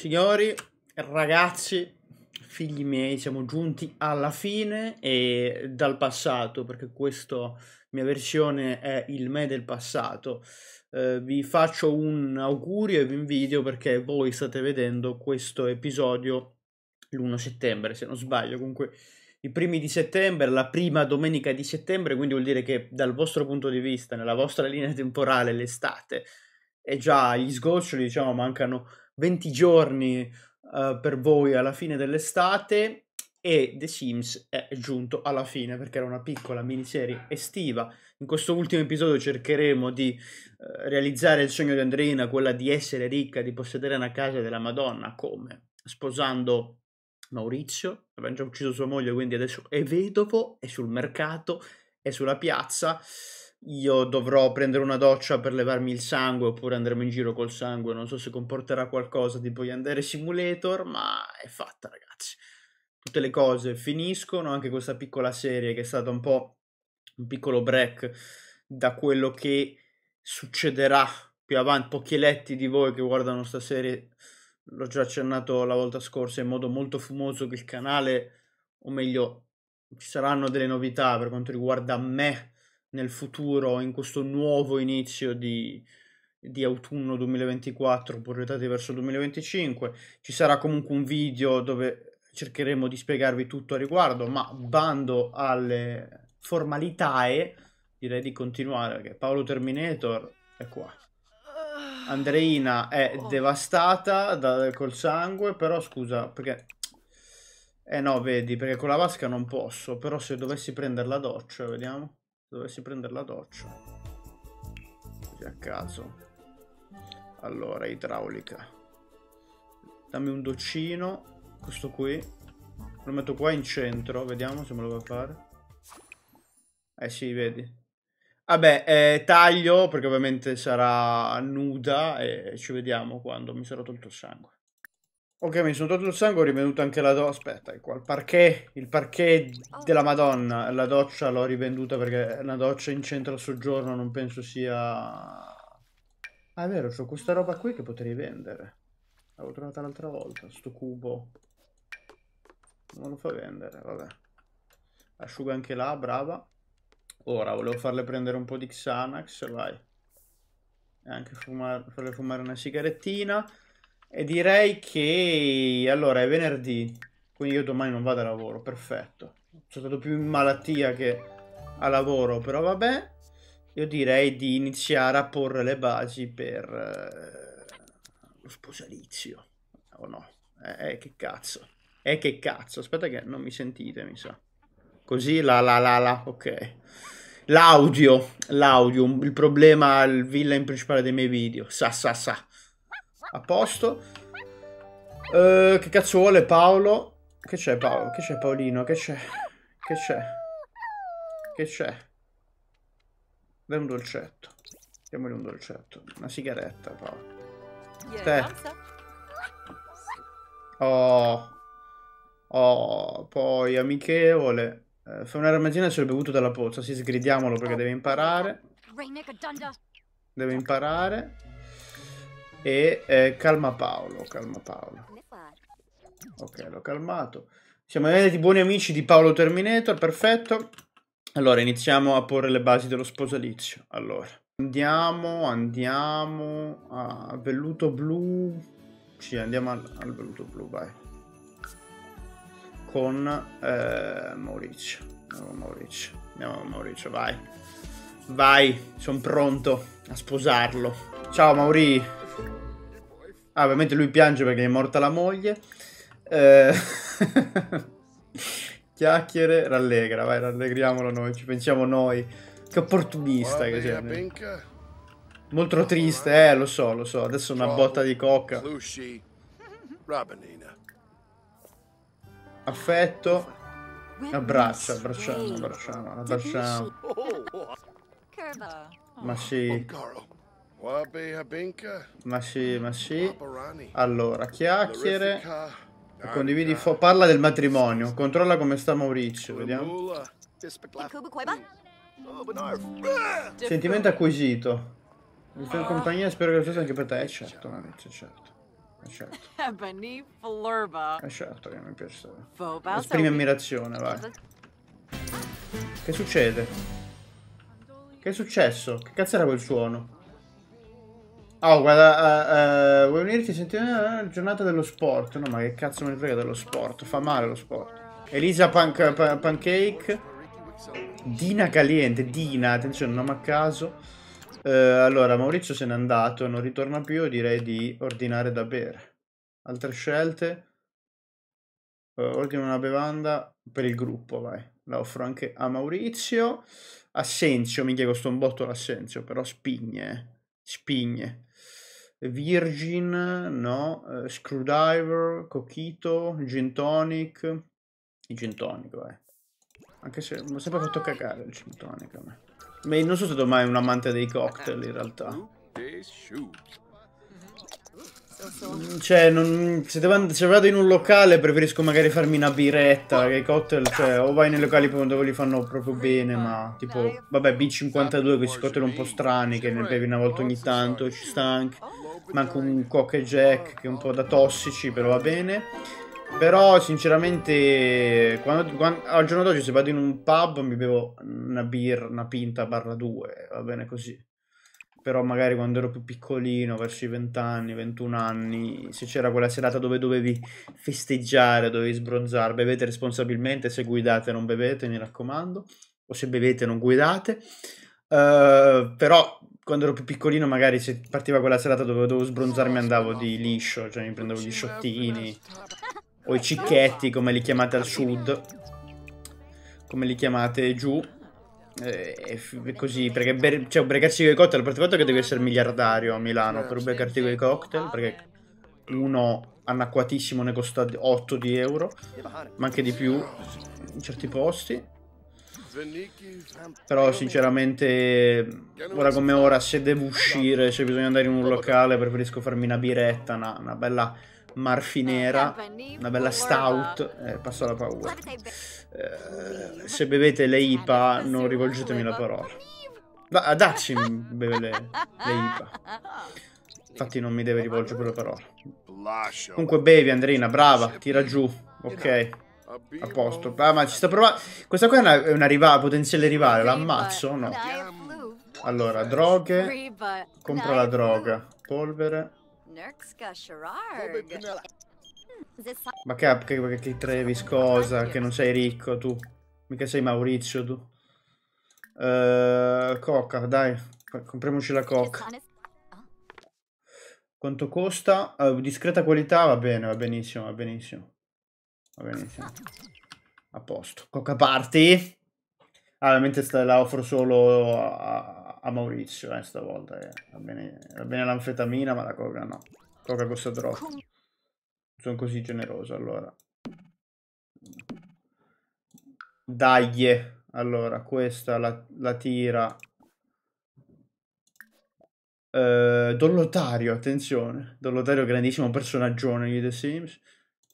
Signori, ragazzi, figli miei, siamo giunti alla fine e dal passato, perché questa mia versione è il me del passato. Vi faccio un augurio e vi invidio perché voi state vedendo questo episodio l'1 settembre, se non sbaglio, comunque i primi di settembre, la prima domenica di settembre, quindi vuol dire che dal vostro punto di vista, nella vostra linea temporale, l'estate è già agli sgoccioli, diciamo, mancano 20 giorni per voi alla fine dell'estate e The Sims è giunto alla fine perché era una piccola miniserie estiva. In questo ultimo episodio cercheremo di realizzare il sogno di Andreina, quella di essere ricca, di possedere una casa della Madonna, come? Sposando Maurizio, aveva già ucciso sua moglie, quindi adesso è vedovo, è sul mercato, è sulla piazza. Io dovrò prendere una doccia per levarmi il sangue oppure andremo in giro col sangue, non so se comporterà qualcosa tipo Yandere Simulator, ma è fatta, ragazzi. Tutte le cose finiscono, anche questa piccola serie che è stata un po' un piccolo break da quello che succederà più avanti. Pochi eletti di voi che guardano sta serie, l'ho già accennato la volta scorsa in modo molto fumoso che il canale, o meglio, ci saranno delle novità per quanto riguarda me nel futuro, in questo nuovo inizio di autunno 2024, proiettati verso 2025. Ci sarà comunque un video dove cercheremo di spiegarvi tutto a riguardo, ma bando alle formalitae, direi di continuare, perché Paolo Terminator è qua. Andreina è devastata col sangue, però scusa, perché... Eh no, vedi, perché con la vasca non posso, però se dovessi prendere la doccia, vediamo. Dovessi prendere la doccia. Così a caso. Allora, idraulica. Dammi un doccino, questo qui. Lo metto qua in centro, vediamo se me lo vuoi fare. Eh sì, vedi. Vabbè, taglio perché ovviamente sarà nuda e ci vediamo quando mi sarò tolto il sangue. Ok, mi sono tolto il sangue, ho rivenduto anche la doccia. Aspetta, ecco, il parquet della Madonna. La doccia l'ho rivenduta perché una doccia in centro al soggiorno non penso sia... Ah, è vero, c'ho questa roba qui che potrei vendere. L'avevo trovata l'altra volta, sto cubo. Non lo fa vendere, vabbè. Asciuga anche là, brava. Ora volevo farle prendere un po' di Xanax, vai. E anche farle fumare una sigarettina. E direi che... Allora, è venerdì, quindi io domani non vado a lavoro, perfetto. Sono stato più in malattia che a lavoro, però vabbè. Io direi di iniziare a porre le basi per... lo sposalizio. O no? Che cazzo. Che cazzo. Aspetta che non mi sentite, mi sa. Così, ok. L'audio, il problema, il villain principale dei miei video. A posto. Che cazzo vuole Paolo? Che c'è Paolo? Che c'è Paolino? Che c'è? Che c'è? Che c'è? Dai un dolcetto. Diamogli un dolcetto. Una sigaretta, Paolo. Oh. Oh, poi amichevole. Fa una ramagina se l'ho bevuto dalla pozza. Sì, sgridiamolo perché deve imparare. Deve imparare. E calma Paolo, calma Paolo. Ok, l'ho calmato. Siamo diventati buoni amici di Paolo Terminator, perfetto. Allora, iniziamo a porre le basi dello sposalizio. Allora, andiamo a velluto blu. Sì, andiamo al velluto blu, vai. Con Maurizio. Andiamo a Maurizio, vai. Vai, sono pronto a sposarlo. Ciao Mauri. Ah, ovviamente lui piange perché è morta la moglie. Chiacchiere, rallegra, vai, rallegriamolo noi, ci pensiamo noi. Che opportunista che sei. Molto triste, lo so, adesso una botta di coca. Affetto, abbracciamo. Ma sì. Allora, chiacchiere. Condividi, parla del matrimonio. Controlla come sta Maurizio, vediamo. Sentimento acquisito. Mi fai compagnia, spero che lo sia anche per te. Certo, Maurizio, certo. certo. Ebony Flurba. Certo che mi piace. Esprimi ammirazione, vai. Che succede? Che è successo? Che cazzo era quel suono? Oh, guarda, vuoi unirti a sentire la giornata dello sport? No, ma che cazzo me ne frega dello sport? Fa male lo sport. Elisa Pancake. Dina Caliente, Dina, attenzione, nome a caso. Allora, Maurizio se n'è andato, non ritorna più, direi di ordinare da bere. Altre scelte. Ordino una bevanda per il gruppo, vai. La offro anche a Maurizio. Assenzio, minchia, costa un botto l'assenzio, però spigne. Spigne. Virgin, no. Screwdriver, Coquito, Gin Tonic. Il Gin Tonic, vai. Anche se mi ha sempre fatto cagare il Gin Tonic a me. Ma non sono stato mai un amante dei cocktail in realtà. Cioè, non, se vado in un locale preferisco magari farmi una biretta, che i cocktail, cioè, o vai nei locali dove li fanno proprio bene, ma tipo, vabbè, B52, questi cocktail un po' strani, che ne bevi una volta ogni tanto, ci sta anche, manco un Coke e Jack, che è un po' da tossici, però va bene. Però sinceramente al giorno d'oggi se vado in un pub mi bevo una birra, una pinta barra 2, va bene così. Però magari quando ero più piccolino, verso i 20 anni, 21 anni, se c'era quella serata dove dovevi festeggiare, dovevi sbronzare, bevete responsabilmente, se guidate non bevete, mi raccomando, o se bevete non guidate. Però quando ero più piccolino magari se partiva quella serata dove dovevo sbronzarmi andavo di liscio, cioè mi prendevo gli sciottini. O i cicchetti, come li chiamate al sud, come li chiamate giù, così, perché cioè, ubriacarsi con i cocktail, a parte il fatto che devi essere miliardario a Milano per ubriacarti con i cocktail, perché uno anacquatissimo ne costa 8 di euro, ma anche di più in certi posti. Però sinceramente ora come ora, se devo uscire, se bisogna andare in un locale, preferisco farmi una biretta, una bella marfinera, una bella stout, passo la paura. Se bevete le IPA non rivolgetemi la parola. Dacci beve le IPA. Infatti non mi deve rivolgere la parola. Comunque bevi, Andreina, brava, tira giù. Ok, a posto. Ah, ma ci sta provando. Questa qua è una rivale, potenziale rivale, l'ammazzo o no? Allora, droghe. Compro la droga. Polvere. Ma che Travis cosa? Che non sei ricco tu. Mica sei Maurizio tu. Coca, dai. Compriamoci la coca. Quanto costa? Discreta qualità, va bene, va benissimo, va benissimo. Va benissimo. A posto. Coca party? Ah, ovviamente la offro solo a Maurizio, stavolta. Va bene l'anfetamina, ma la coca no. Coca costa troppo. Sono così generoso, allora. Dai. Allora, questa la tira. Don Lotario, attenzione. Don Lotario, grandissimo personaggione di The Sims.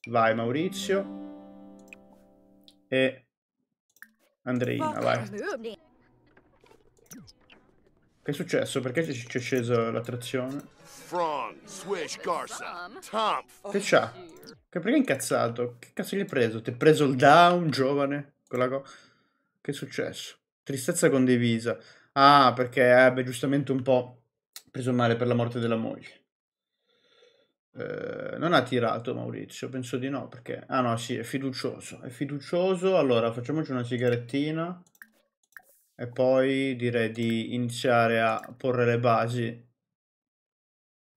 Vai, Maurizio. E Andreina, vai. Che è successo? Perché c'è scesa l'attrazione? Che c'ha? Perché è incazzato? Che cazzo gli hai preso? Ti hai preso il down, giovane? Che è successo? Tristezza condivisa. Ah, perché ebbe giustamente un po' preso male per la morte della moglie. Non ha tirato Maurizio, penso di no, perché... Ah no, sì, è fiducioso. È fiducioso, allora facciamoci una sigarettina. E poi direi di iniziare a porre le basi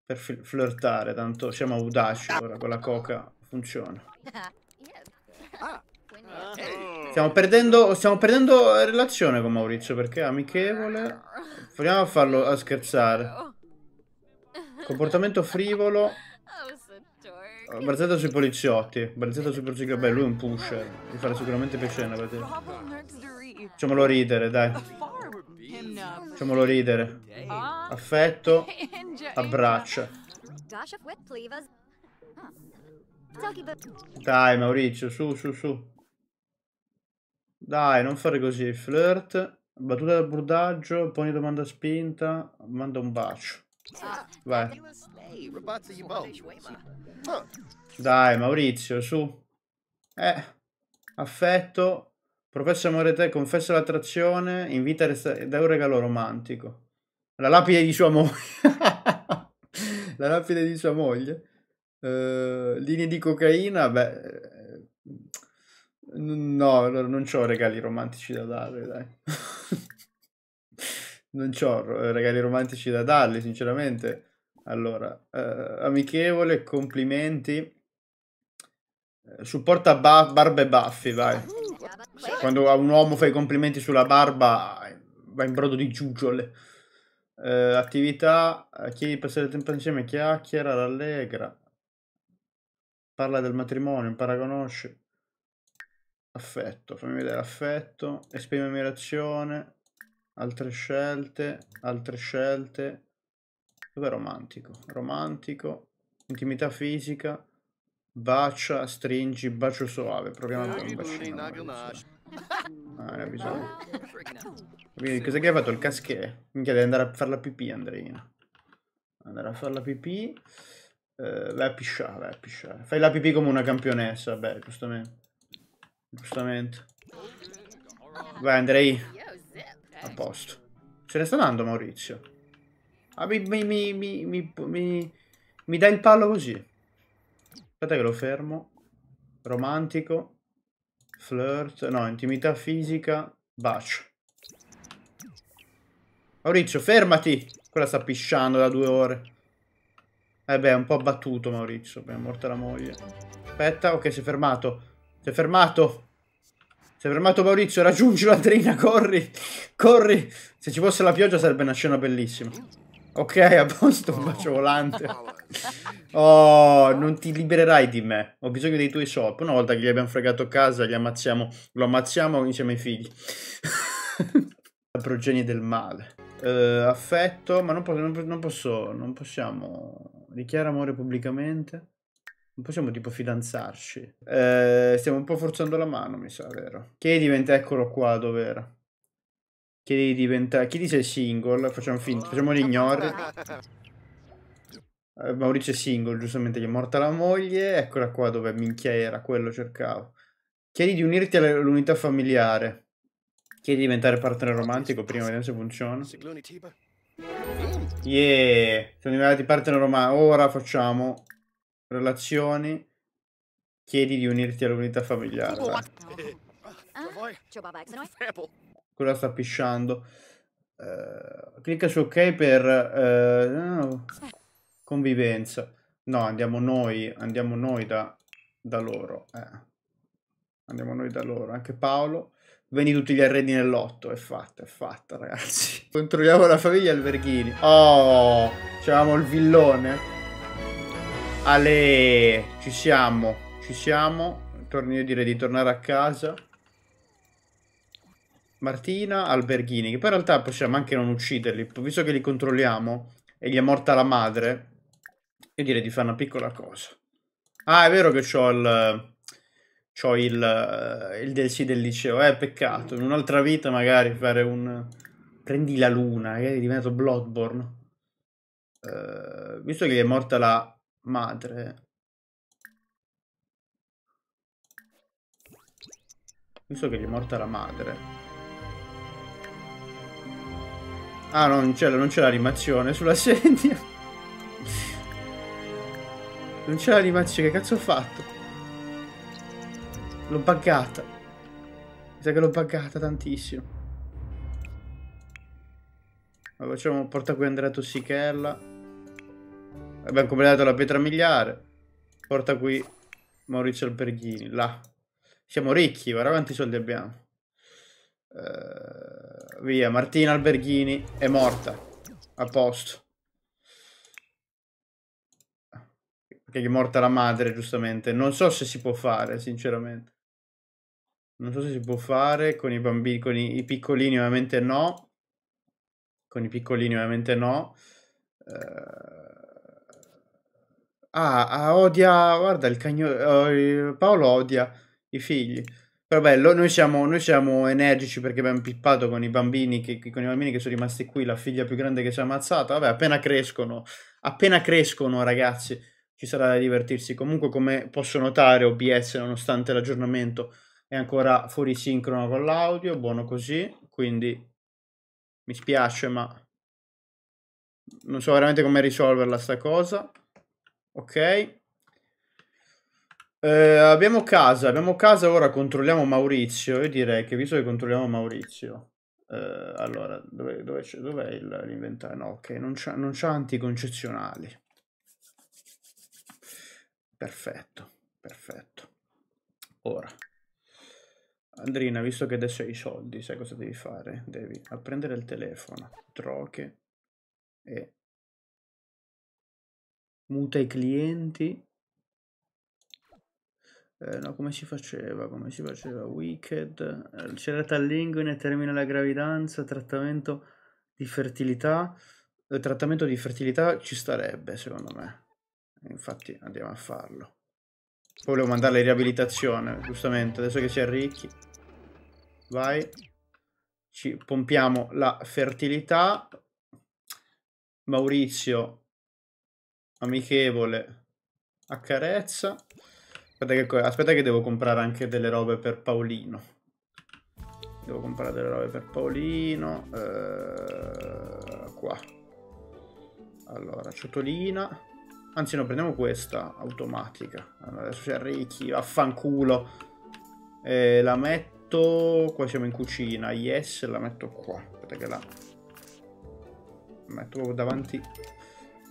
per flirtare, tanto siamo audaci, ora con la coca funziona. Stiamo perdendo relazione con Maurizio perché è amichevole. Proviamo a farlo a scherzare. Comportamento frivolo. Barzetta sui poliziotti, barzetta sui poliziotti, beh lui è un pusher, gli farà sicuramente piacere. Facciamolo ridere, dai. Facciamolo ridere. Affetto. Abbraccia. Dai Maurizio, su, su, su. Dai, non fare così. Flirt. Battuta da bordaggio. Poni domanda spinta. Manda un bacio. Vai. Dai Maurizio, su. Affetto. Professa amore te, confessa l'attrazione, invita da un regalo romantico. La lapide di sua moglie. La lapide di sua moglie. Linee di cocaina, beh... No, non c'ho regali romantici da dare, dai. Non c'ho regali romantici da darli, sinceramente. Allora, amichevole, complimenti. Supporta barba e baffi, vai. Quando a un uomo fai complimenti sulla barba, va in brodo di giuggiole. Attività, chiedi di passare il tempo insieme, chiacchiera, rallegra. Parla del matrimonio, impara a conoscere. Affetto, fammi vedere affetto, esprime ammirazione, altre scelte, dov'è romantico? Romantico, intimità fisica, bacia, stringi, bacio soave, proviamo a fare un bacino. Ah, ne ho bisogno. Quindi, cosa che hai fatto? Il caschè? Minchia, devi andare a fare la pipì, Andreina. Andare a fare la pipì, vai a pisciare, vai a pisciare. Fai la pipì come una campionessa, beh, giustamente. Giustamente. Vai Andrei. A posto. Ce ne sta andando Maurizio. Ah, mi dai il palo così. Aspetta che lo fermo. Romantico. Flirt. No, intimità fisica. Bacio. Maurizio, fermati. Quella sta pisciando da 2 ore. Eh beh, è un po' abbattuto Maurizio. È morta la moglie. Aspetta, ok, si è fermato. Si è fermato. Si è fermato Maurizio. Raggiungilo Andreina, corri. Corri. Se ci fosse la pioggia sarebbe una scena bellissima. Ok, a posto, un bacio volante. Oh, non ti libererai di me. Ho bisogno dei tuoi soldi. Una volta che gli abbiamo fregato casa, li ammazziamo. Lo ammazziamo insieme ai figli. La progenie del male. Affetto. Ma non possiamo. Dichiara amore pubblicamente. Non possiamo tipo fidanzarci. Stiamo un po' forzando la mano, mi sa, vero? Chiedi diventa, eccolo qua, dov'era? Chiedi di diventare... Chiedi se è single, facciamo finta, facciamo l'ignore. Maurizio è single, giustamente, gli è morta la moglie. Eccola qua, dove minchia era, quello cercavo. Chiedi di unirti all'unità familiare. Chiedi di diventare partner romantico, prima vediamo se funziona. Yeah, siamo diventati partner romantico. Ora facciamo... Relazioni. Chiedi di unirti all'unità familiare. Quella sta pisciando. Clicca su ok per convivenza. No, andiamo noi da loro. Andiamo noi da loro. Anche Paolo. Vendi tutti gli arredi nell'otto. È fatta, ragazzi. Controlliamo la famiglia Alberghini. Oh, c'avevamo il villone. Ale, ci siamo, ci siamo. Io direi di tornare a casa. Martina, Alberghini, che poi in realtà possiamo anche non ucciderli, visto che li controlliamo e gli è morta la madre. Io direi di fare una piccola cosa. Ah, è vero che c'ho il DLC del liceo, peccato. In un'altra vita magari fare un... Prendi la luna, che è diventato Bloodborne. Visto che gli è morta la... madre, visto che gli è morta la madre. Ah no, non c'è l'animazione sulla sedia. Non c'è l'animazione. Che cazzo ho fatto? L'ho buggata. Mi sa che l'ho buggata tantissimo. Allora, facciamo porta qui Andrea Tossichella. Abbiamo completato la pietra miliare. Porta qui Maurizio Alberghini. Là. Siamo ricchi. Guarda quanti soldi abbiamo. Via. Martina Alberghini è morta. A posto. Perché è morta la madre, giustamente. Non so se si può fare, sinceramente. Non so se si può fare. Con i bambini, con i piccolini ovviamente no. Con i piccolini ovviamente no. Ah, odia, guarda il cagnolino, Paolo odia i figli. Però bello, noi siamo energici perché abbiamo pippato con i bambini che sono rimasti qui, la figlia più grande che si è ammazzata. Vabbè, appena crescono ragazzi, ci sarà da divertirsi. Comunque, come posso notare, OBS, nonostante l'aggiornamento, è ancora fuori sincrono con l'audio, buono così, quindi mi spiace, ma non so veramente come risolverla sta cosa. Ok. Abbiamo casa, ora controlliamo Maurizio. Io direi che, visto che controlliamo Maurizio, allora dov'è l'inventario? No, ok, non c'ha anticoncezionali. Perfetto, perfetto. Ora Andreina, visto che adesso hai i soldi, sai cosa devi fare? Devi prendere il telefono, troche, e muta i clienti. No, come si faceva? Wicked, c'era Linguine, termina la gravidanza, trattamento di fertilità. Trattamento di fertilità ci starebbe, secondo me. Infatti andiamo a farlo. Poi volevo mandarle in riabilitazione, giustamente, adesso che si è ricchi. Vai. Ci pompiamo la fertilità. Maurizio, amichevole, accarezza. Aspetta che devo comprare anche delle robe per Paolino. Devo comprare delle robe per Paolino. Qua. Allora, ciotolina. Anzi no, prendiamo questa automatica. Allora, adesso si arricchi, vaffanculo. La metto... Qua siamo in cucina. Yes, la metto qua. Aspetta che la metto proprio davanti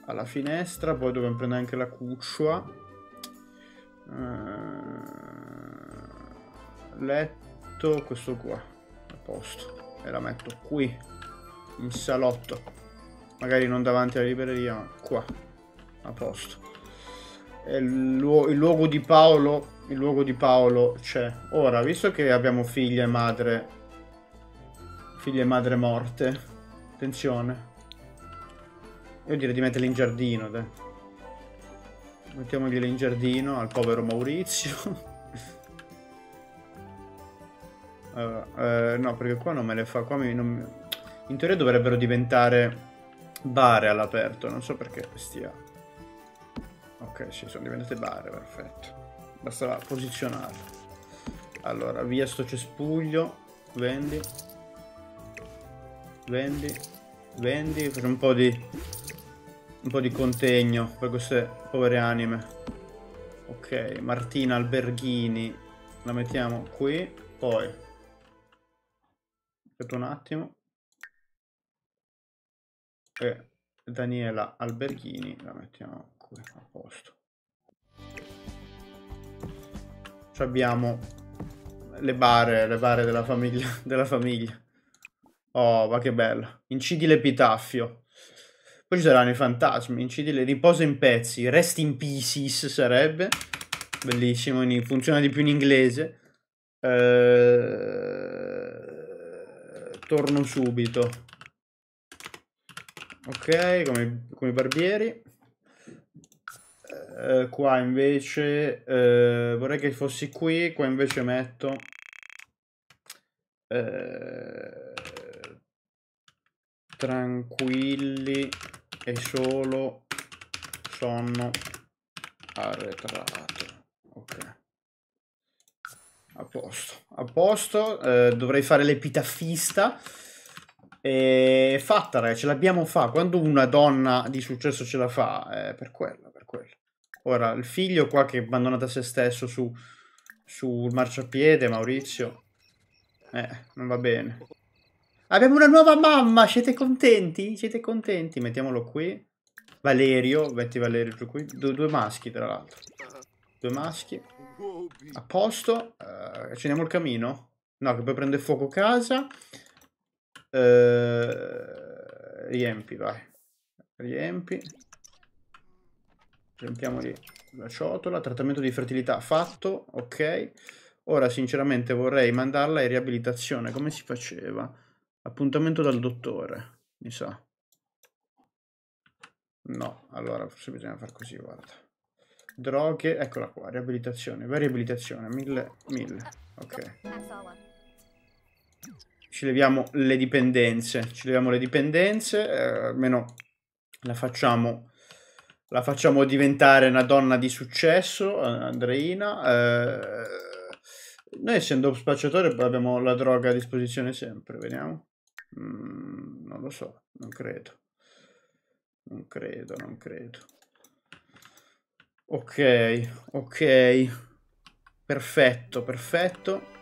alla finestra. Poi dobbiamo prendere anche la cuccia. Letto, questo qua a posto, e la metto qui in salotto, magari non davanti alla libreria, ma qua a posto. E il luogo di Paolo c'è. Ora, visto che abbiamo figlie e madre morte, attenzione, io direi di metterle in giardino, dai. Mettiamogliele in giardino al povero Maurizio. No, perché qua non me le fa. In teoria dovrebbero diventare bar all'aperto. Non so perché stia. Ok, sì, sono diventate bar, perfetto. Basta posizionarle. Allora, via sto cespuglio. Vendi. Vendi. Vendi. Per un po' di contegno per queste povere anime. Ok, Martina Alberghini la mettiamo qui. Poi aspetta un attimo, e Daniela Alberghini la mettiamo qui a posto. Ci abbiamo le bare della famiglia. Oh, ma che bella. Incidi l'epitaffio. Poi ci saranno i fantasmi, incidili, riposa in pezzi, rest in pieces sarebbe, bellissimo, funziona di più in inglese. Torno subito. Ok, come i barbieri. Qua invece, vorrei che fossi qui, qua invece metto... tranquilli e solo sonno arretrato. Ok, a posto. Dovrei fare l'epitaffista. E fatta, ragazzi, ce l'abbiamo fatta. Quando una donna di successo ce la fa, per quello. Ora il figlio qua che è abbandonato a se stesso sul marciapiede, Maurizio, non va bene. Abbiamo una nuova mamma, siete contenti? Siete contenti? Mettiamolo qui. Valerio, metti Valerio giù qui. Due maschi, tra l'altro. Due maschi. A posto. Accendiamo il camino. No, che poi prende fuoco casa. Riempi, vai. Riempi. Riempiamoli la ciotola. Trattamento di fertilità fatto. Ok. Ora, sinceramente, vorrei mandarla in riabilitazione. Come si faceva? Appuntamento dal dottore, mi sa. No, allora forse bisogna far così, guarda. droghe, eccola qua, riabilitazione, variabilitazione, 1000, 1000, ok. Ci leviamo le dipendenze, almeno la facciamo diventare una donna di successo, Andreina. Noi essendo spacciatori abbiamo la droga a disposizione sempre, vediamo. Non lo so, non credo. Ok, perfetto,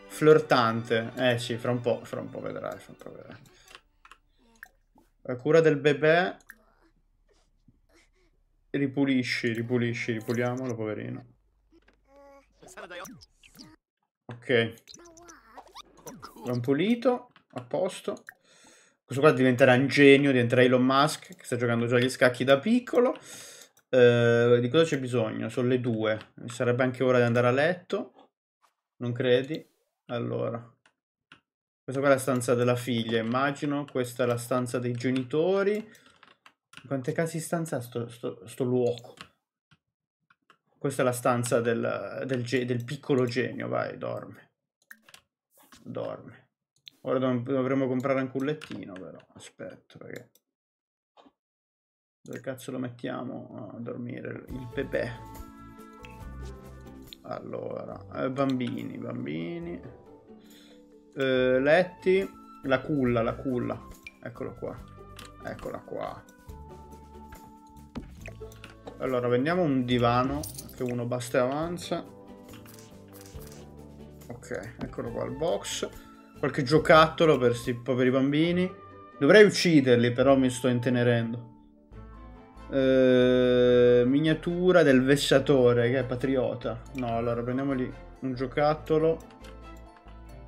flirtante, eh sì, fra un po' vedrai, La cura del bebè, ripuliamolo, poverino. Ok, l'ho pulito, a posto. Questo qua diventerà un genio, diventerà Elon Musk, che sta giocando già agli scacchi da piccolo. Di cosa c'è bisogno? Sono le 2. Sarebbe anche ora di andare a letto. Non credi? Allora. Questa qua è la stanza della figlia, immagino. Questa è la stanza dei genitori. In quante casi stanza ha sto luogo? Questa è la stanza del piccolo genio. Vai, dorme. Ora dovremmo comprare anche un lettino, però. Aspetta, perché... Dove cazzo lo mettiamo a dormire? Il bebè. Allora, bambini. Letti. La culla. Eccola qua. Allora, vendiamo un divano, che uno basta e avanza. Ok, eccolo qua il box. Qualche giocattolo per questi poveri bambini. Dovrei ucciderli, però mi sto intenerendo. Miniatura del vessatore, che è patriota. No, allora prendiamogli un giocattolo.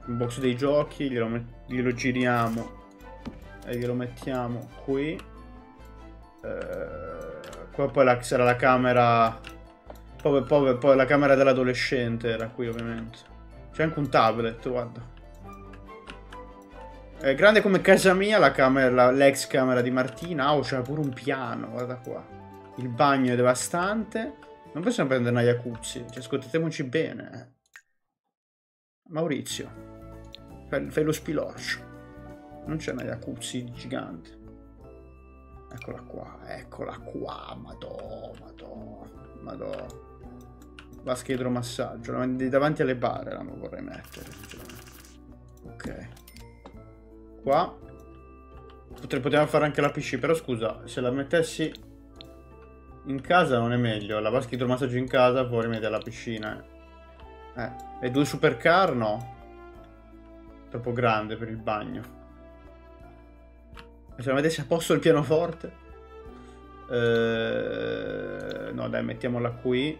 Un box dei giochi. Glielo giriamo. E glielo mettiamo qui. Qua poi sarà la camera. Poi la camera dell'adolescente era qui, ovviamente. C'è anche un tablet, guarda. È grande come casa mia l'ex camera di Martina. Oh, c'era pure un piano, guarda qua. Il bagno è devastante. Non possiamo prendere una jacuzzi. Cioè, ascoltateci bene. Maurizio, fai lo spilorcio. Non c'è una jacuzzi gigante. Eccola qua. Madò. Vasca idromassaggio. Davanti alle bare la vorrei mettere. Ok. Qua potevamo fare anche la PC, però scusa, se la mettessi in casa non è meglio? La vasca idromassaggio in casa, poi rimettere la piscina. E 2 supercar no, troppo grande per il bagno. E se la mettessi a posto il pianoforte? No dai, mettiamola qui.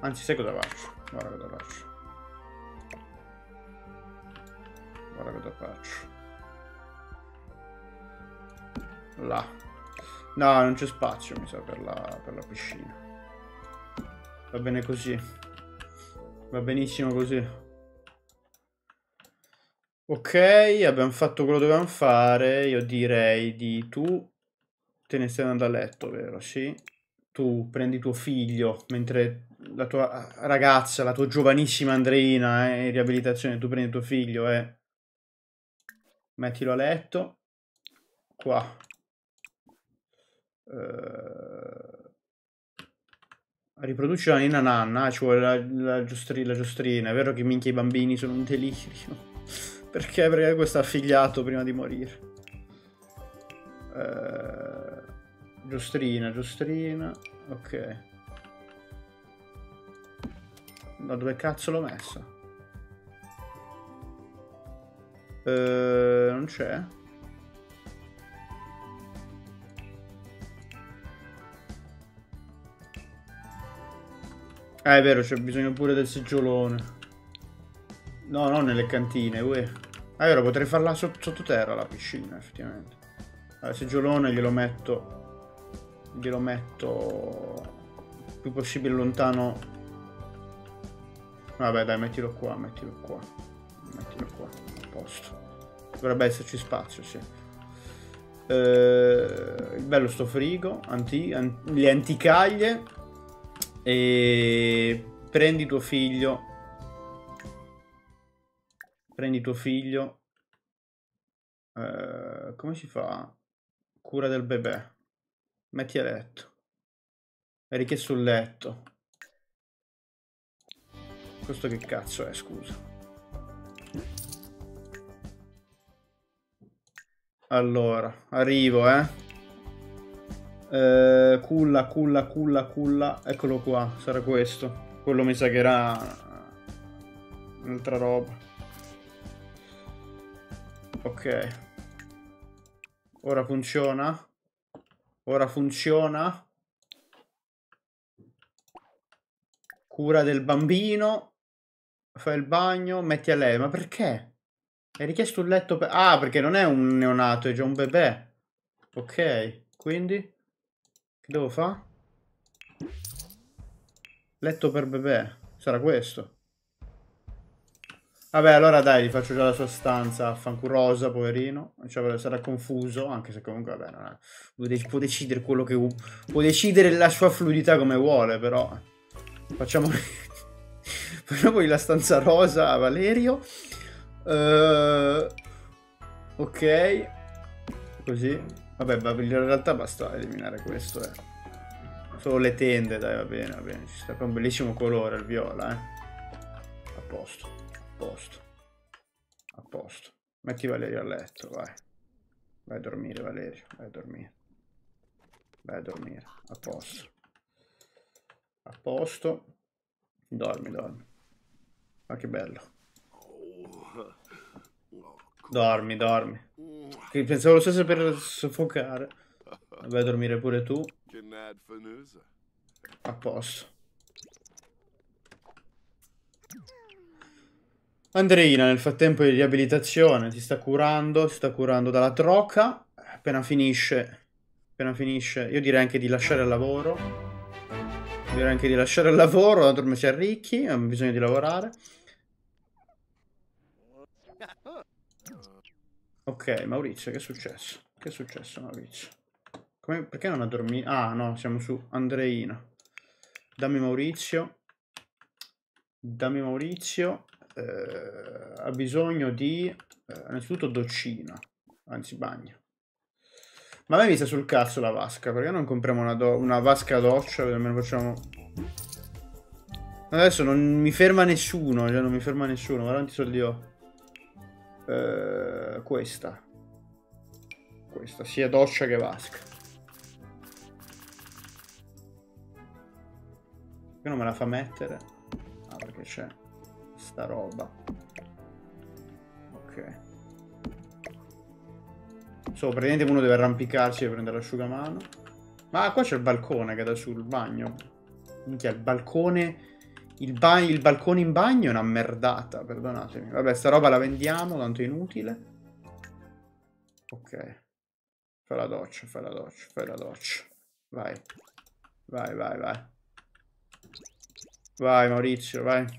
Anzi, sai cosa faccio? Guarda cosa faccio. Là. No, non c'è spazio, mi sa, per la piscina. Va bene così. Va benissimo così. Ok, abbiamo fatto quello che dovevamo fare. Io direi di tu. Te ne stai andando a letto, vero? Sì. Tu prendi tuo figlio mentre... La tua ragazza, la tua giovanissima Andreina in riabilitazione, tu prendi tuo figlio e mettilo a letto qua. Riproduci la nina nanna, ci vuole la giostrina. È vero che minchia i bambini sono un delirio. Perché? Perché questo ha figliato prima di morire. Giostrina, ok. No, dove cazzo l'ho messa? Non c'è? Ah, è vero, c'è bisogno pure del seggiolone. No, non nelle cantine, uè. Ah, è vero, potrei farla sottoterra la piscina, effettivamente. Allora, il seggiolone glielo metto più possibile lontano. Vabbè dai, mettilo qua, a posto. Dovrebbe esserci spazio, sì. Bello sto frigo, le anticaglie. E prendi tuo figlio. Come si fa? Cura del bebè. Metti a letto. Perché sul letto. Questo che cazzo è, scusa. Allora, arrivo, culla. Eccolo qua, sarà questo. Quello mi sa che era un'altra roba. Ok. Ora funziona? Cura del bambino. Fai il bagno. Metti a lei. Ma perché? È richiesto un letto per... Ah, perché non è un neonato, è già un bebè. Ok, quindi che devo fare? Letto per bebè. Sarà questo. Vabbè, allora dai, gli faccio già la sua stanza. Fancurosa, poverino. Cioè, sarà confuso. Anche se comunque, vabbè, non è... può decidere quello che... può decidere la sua fluidità come vuole, però... Facciamo poi la stanza rosa a Valerio. Ok. Così. Vabbè, in realtà basta eliminare questo. Solo le tende, dai, va bene, Ci sta con un bellissimo colore, il viola, A posto, Metti Valerio a letto, vai. Vai a dormire, Valerio, Vai a dormire, a posto. A posto. Dormi, Ma che bello. Dormi, Che pensavo lo stesso per soffocare. Vai a dormire pure tu. A posto. Andreina nel frattempo è in riabilitazione. Si sta curando. Si sta curando dalla troca. Appena finisce. Io direi anche di lasciare il lavoro. Direi anche di lasciare il lavoro, tanto ormai si arricchi, abbiamo bisogno di lavorare. Ok, Maurizio, che è successo? Maurizio? Come, perché non ha dormito? Ah, no, siamo su Andreina. Dammi Maurizio. Ha bisogno di... innanzitutto doccina. Anzi, bagno. Ma a me mi sta sul cazzo la vasca, perché non compriamo una vasca doccia, almeno facciamo... Adesso non mi ferma nessuno, guarda quanti soldi ho. Questa. Sia doccia che vasca. Perché non me la fa mettere? Ah, perché c'è sta roba. Ok. Praticamente uno deve arrampicarsi e prendere l'asciugamano. Ma qua c'è il balcone che dà sul bagno. Minchia, il balcone. Il balcone in bagno è una merdata, perdonatemi. Vabbè, sta roba la vendiamo, tanto è inutile. Ok. Fai la doccia, Vai. Vai Maurizio, vai.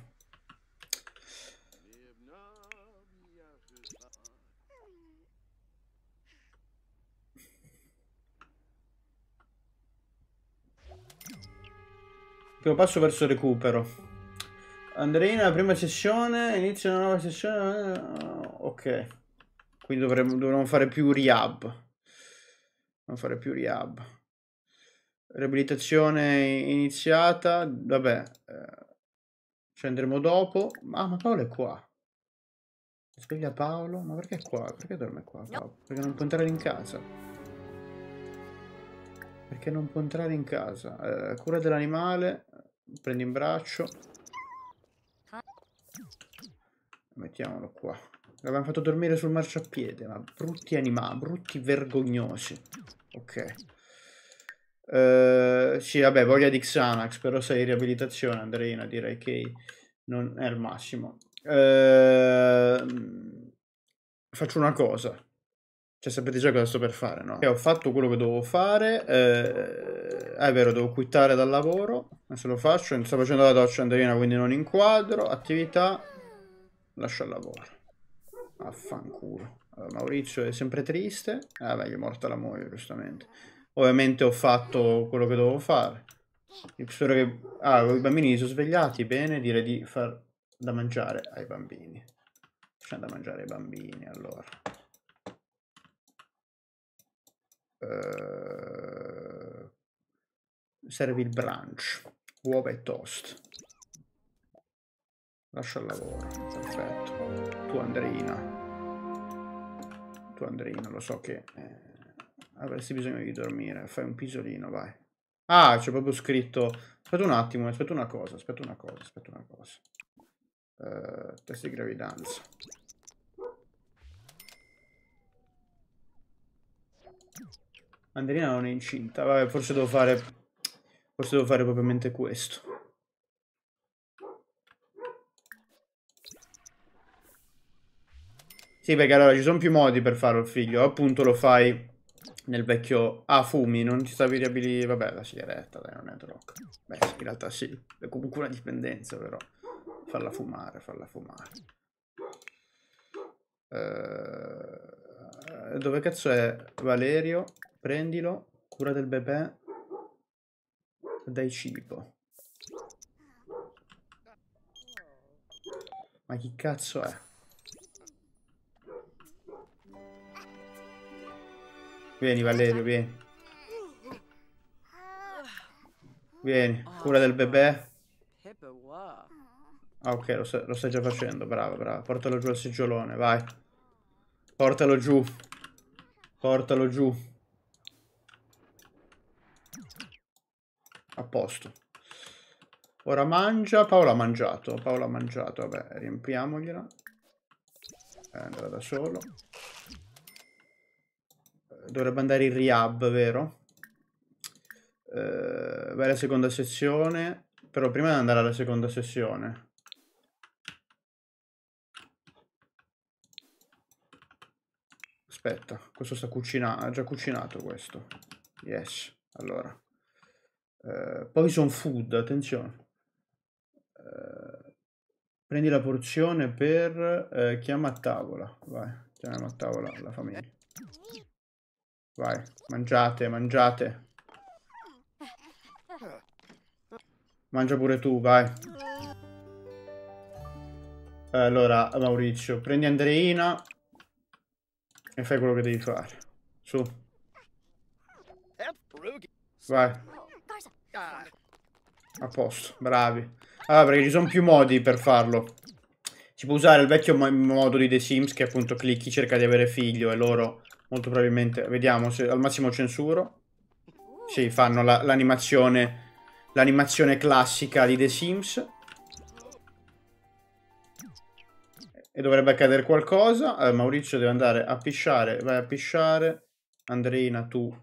Primo passo verso recupero. Andreina, prima sessione, inizia una nuova sessione. Ok. Quindi dovremmo fare più rehab. Riabilitazione iniziata. Vabbè. Ci andremo dopo. Ah, ma Paolo è qua. Sveglia Paolo. Ma perché è qua? Perché dorme qua, Paolo? Perché non può entrare in casa. Perché non può entrare in casa. Cura dell'animale. Prendi in braccio. Mettiamolo qua. L'abbiamo fatto dormire sul marciapiede. Ma brutti animali. Brutti vergognosi. Ok. Sì, vabbè, voglia di Xanax. Però sei in riabilitazione, Andreina. Direi che non è il massimo. Faccio una cosa. Cioè, sapete già cosa sto per fare, no? Ho fatto quello che dovevo fare. È vero, devo quittare dal lavoro. Adesso lo faccio. Sto facendo la doccia, Andreina, quindi non inquadro. Attività. Lascia il lavoro. Affanculo. Allora, Maurizio è sempre triste. Ah beh, gli è morta la moglie, giustamente. Ovviamente ho fatto quello che dovevo fare. Spero che... Ah, i bambini si sono svegliati. Bene, dire di far da mangiare ai bambini. Facciamo da mangiare ai bambini, allora. Serve il brunch. Uova e toast. Lascia il lavoro. Perfetto. Tu Andreina. Tu Andreina, lo so che... avresti bisogno di dormire. Fai un pisolino, vai. Ah, c'è proprio scritto. Aspetta un attimo, aspetta una cosa, aspetta una cosa, aspetta una cosa. Test di gravidanza. Andreina non è incinta. Vabbè, forse devo fare... Forse devo fare propriamente questo. Sì, perché allora ci sono più modi per fare il figlio. Appunto lo fai... Nel vecchio... Ah, fumi, non ti stavi riabilitando... Vabbè, la sigaretta, dai, non è droga. Beh, in realtà sì. È comunque una dipendenza, però. Farla fumare, farla fumare. Dove cazzo è? Valerio, prendilo. Cura del bebè. Dai cibo. Ma chi cazzo è? Vieni Valerio, vieni. Vieni, cura del bebè. Ah ok, lo stai già facendo, brava, brava. Portalo giù al seggiolone, vai. Portalo giù. Portalo giù. A posto. Ora mangia, Paolo ha mangiato, vabbè, riempiamogliela. Andrà da solo. Dovrebbe andare in rehab, vero? Vai alla seconda sessione. Però prima di andare alla seconda sessione. Aspetta, questo sta cucinando. Ha già cucinato questo. Yes, allora. Poison food, attenzione. Prendi la porzione per... chiama a tavola. Vai, chiamiamo a tavola la famiglia. Vai, mangiate, mangiate. Mangia pure tu, vai. Allora, Maurizio, prendi Andreina e fai quello che devi fare. Su. Vai. A posto, bravi. Allora, perché ci sono più modi per farlo. Si può usare il vecchio modo di The Sims che appunto clicchi, cerca di avere figlio e loro... Molto probabilmente, vediamo se al massimo censuro. Sì, fanno l'animazione classica di The Sims. E dovrebbe accadere qualcosa. Maurizio deve andare a pisciare, vai a pisciare. Andreina, tu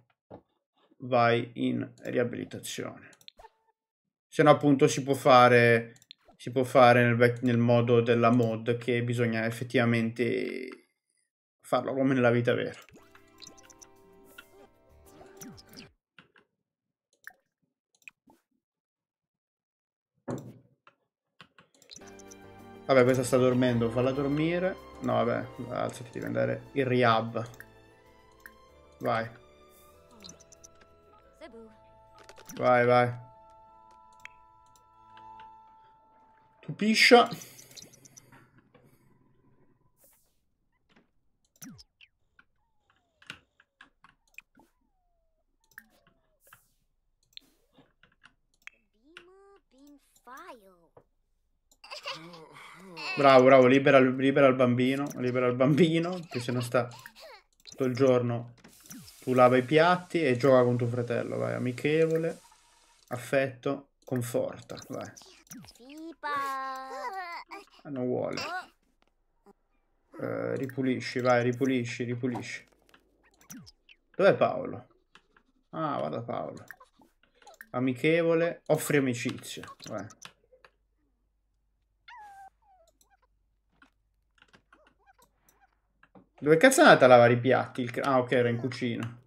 vai in riabilitazione. Se no appunto si può fare nel modo della mod che bisogna effettivamente farlo come nella vita vera. Vabbè, questa sta dormendo, falla dormire. No, vabbè, alzati, devi andare in rehab. Vai. Vai, vai. Tu piscia. Bravo, bravo, libera il bambino, che se no sta tutto il giorno. Tu lava i piatti e gioca con tuo fratello, vai, amichevole, affetto, conforta, vai. Non vuole. Ripulisci, vai, ripulisci, ripulisci. Dov'è Paolo? Ah, guarda Paolo. Amichevole, offri amicizia, vai. Dove cazzo è andata a lavare i piatti? Ah, ok, era in cucina.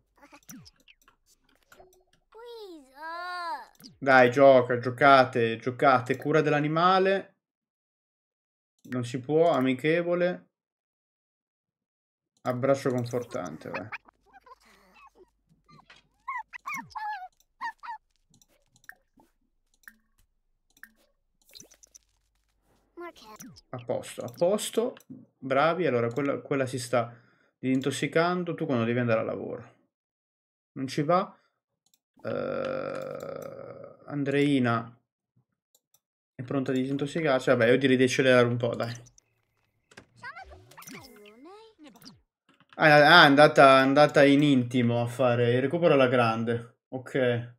Dai, gioca, giocate, giocate. Cura dell'animale. Non si può, amichevole. Abbraccio confortante, vai. A posto, bravi. Allora, quella si sta intossicando. Tu quando devi andare a lavoro non ci va. Andreina è pronta a disintossicarsi. Vabbè, io direi di accelerare un po', dai. Ah, è andata in intimo a fare il recupero alla grande. Ok.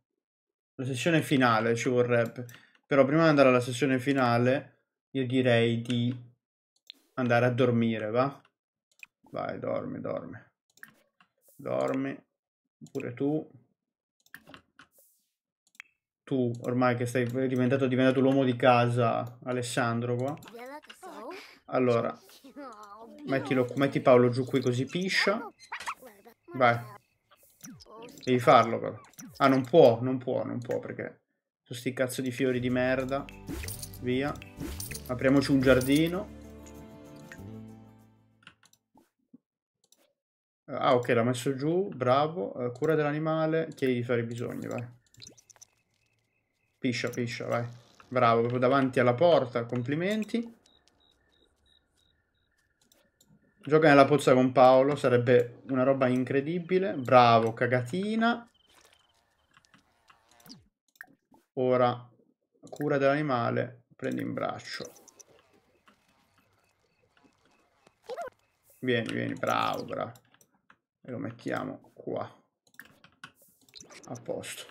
La sessione finale ci vorrebbe. Però prima di andare alla sessione finale io direi di andare a dormire, va? Vai, dormi, dormi. Dormi. Pure tu. Tu, ormai che sei diventato l'uomo di casa, Alessandro, qua. Allora, metti Paolo giù qui così piscia. Vai. Devi farlo, però. Ah, non può, perché... Tu sti cazzo di fiori di merda. Via. Apriamoci un giardino. Ah, ok, l'ha messo giù, bravo. Cura dell'animale, chiedi di fare i bisogni, vai. Piscia, piscia, vai. Bravo, proprio davanti alla porta, complimenti. Gioca nella pozza con Paolo, sarebbe una roba incredibile. Bravo, cagatina. Ora, cura dell'animale. Prendi in braccio. Vieni, vieni, bravo, bravo. E lo mettiamo qua. A posto.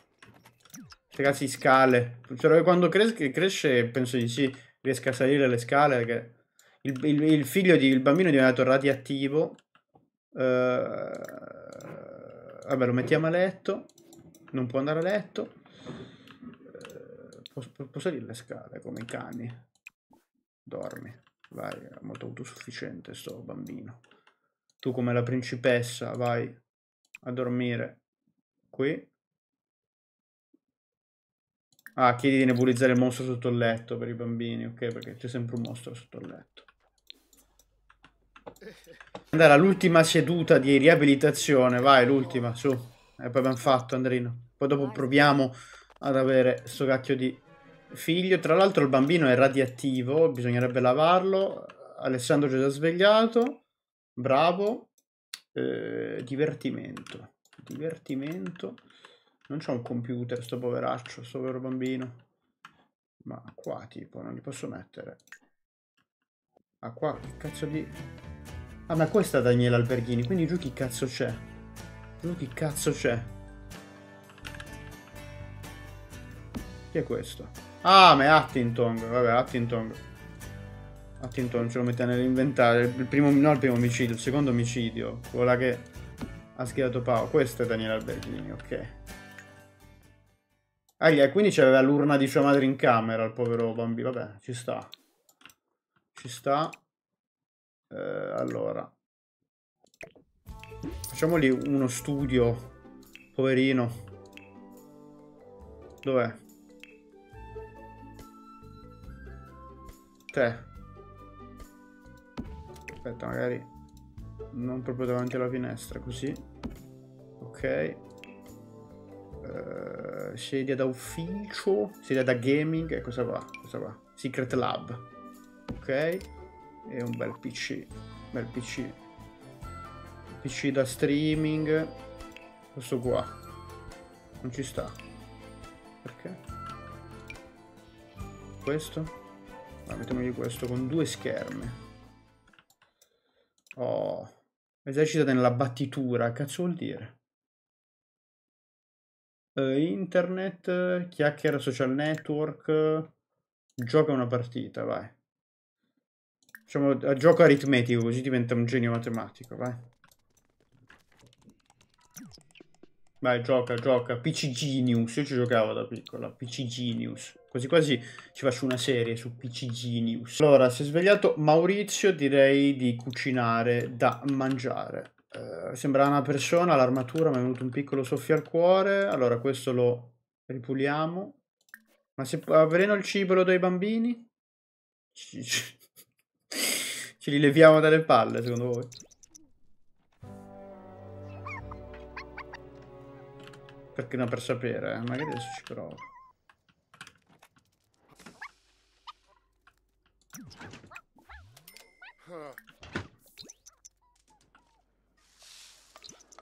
Ragazzi, scale. Cioè, quando cresce, penso di sì, riesca a salire le scale. Perché il bambino è diventato radioattivo. Vabbè, lo mettiamo a letto. Non può andare a letto. Può salire le scale come i cani. Dormi. Vai, è molto autosufficiente sto bambino. Tu come la principessa vai a dormire qui. Ah, chiedi di nebulizzare il mostro sotto il letto per i bambini, ok? Perché c'è sempre un mostro sotto il letto. Andare all'ultima seduta di riabilitazione. Vai, l'ultima, su. E poi abbiamo fatto, Andrino. Poi dopo proviamo ad avere sto cacchio di... figlio, tra l'altro il bambino è radioattivo, bisognerebbe lavarlo. Alessandro ci ha svegliato, bravo. Divertimento, divertimento. Non c'è un computer sto poveraccio, sto povero bambino. Ma qua tipo non li posso mettere. Ah, qua che cazzo di... Ah, ma questa è Daniela Alberghini, quindi giù chi cazzo c'è? Giù chi cazzo c'è? Chi è questo? Ah, ma è Huntington, vabbè, Huntington. Huntington ce lo mette nell'inventario. Non il primo omicidio, il secondo omicidio. Quella che ha schierato Paolo. Questo è Daniele Alberghini, ok. Ah, yeah, quindi c'aveva l'urna di sua madre in camera, il povero bambino. Vabbè, ci sta. Ci sta. Allora. Facciamogli uno studio. Poverino. Dov'è? Aspetta, magari non proprio davanti alla finestra, così. Ok. Sedia da ufficio, sedia da gaming. E cosa va? Cosa va? Secret Lab. Ok. E un bel PC. Bel PC. PC da streaming. Questo qua non ci sta. Perché? Questo? Ma mettiamogli questo con due schermi. Oh. Esercitata nella battitura. Cazzo vuol dire? Internet. Chiacchiera social network. Gioca una partita, vai. Facciamo gioco aritmetico, così diventa un genio matematico, vai. Vai, gioca, gioca. PC Genius. Io ci giocavo da piccola. PC Genius. Quasi quasi ci faccio una serie su PC Genius. Allora, si è svegliato Maurizio. Direi di cucinare da mangiare. Sembra una persona, l'armatura. Mi è venuto un piccolo soffio al cuore. Allora, questo lo ripuliamo. Ma se avveleno il cibo dei bambini? Ce li leviamo dalle palle, secondo voi? Perché no, per sapere, magari adesso ci provo.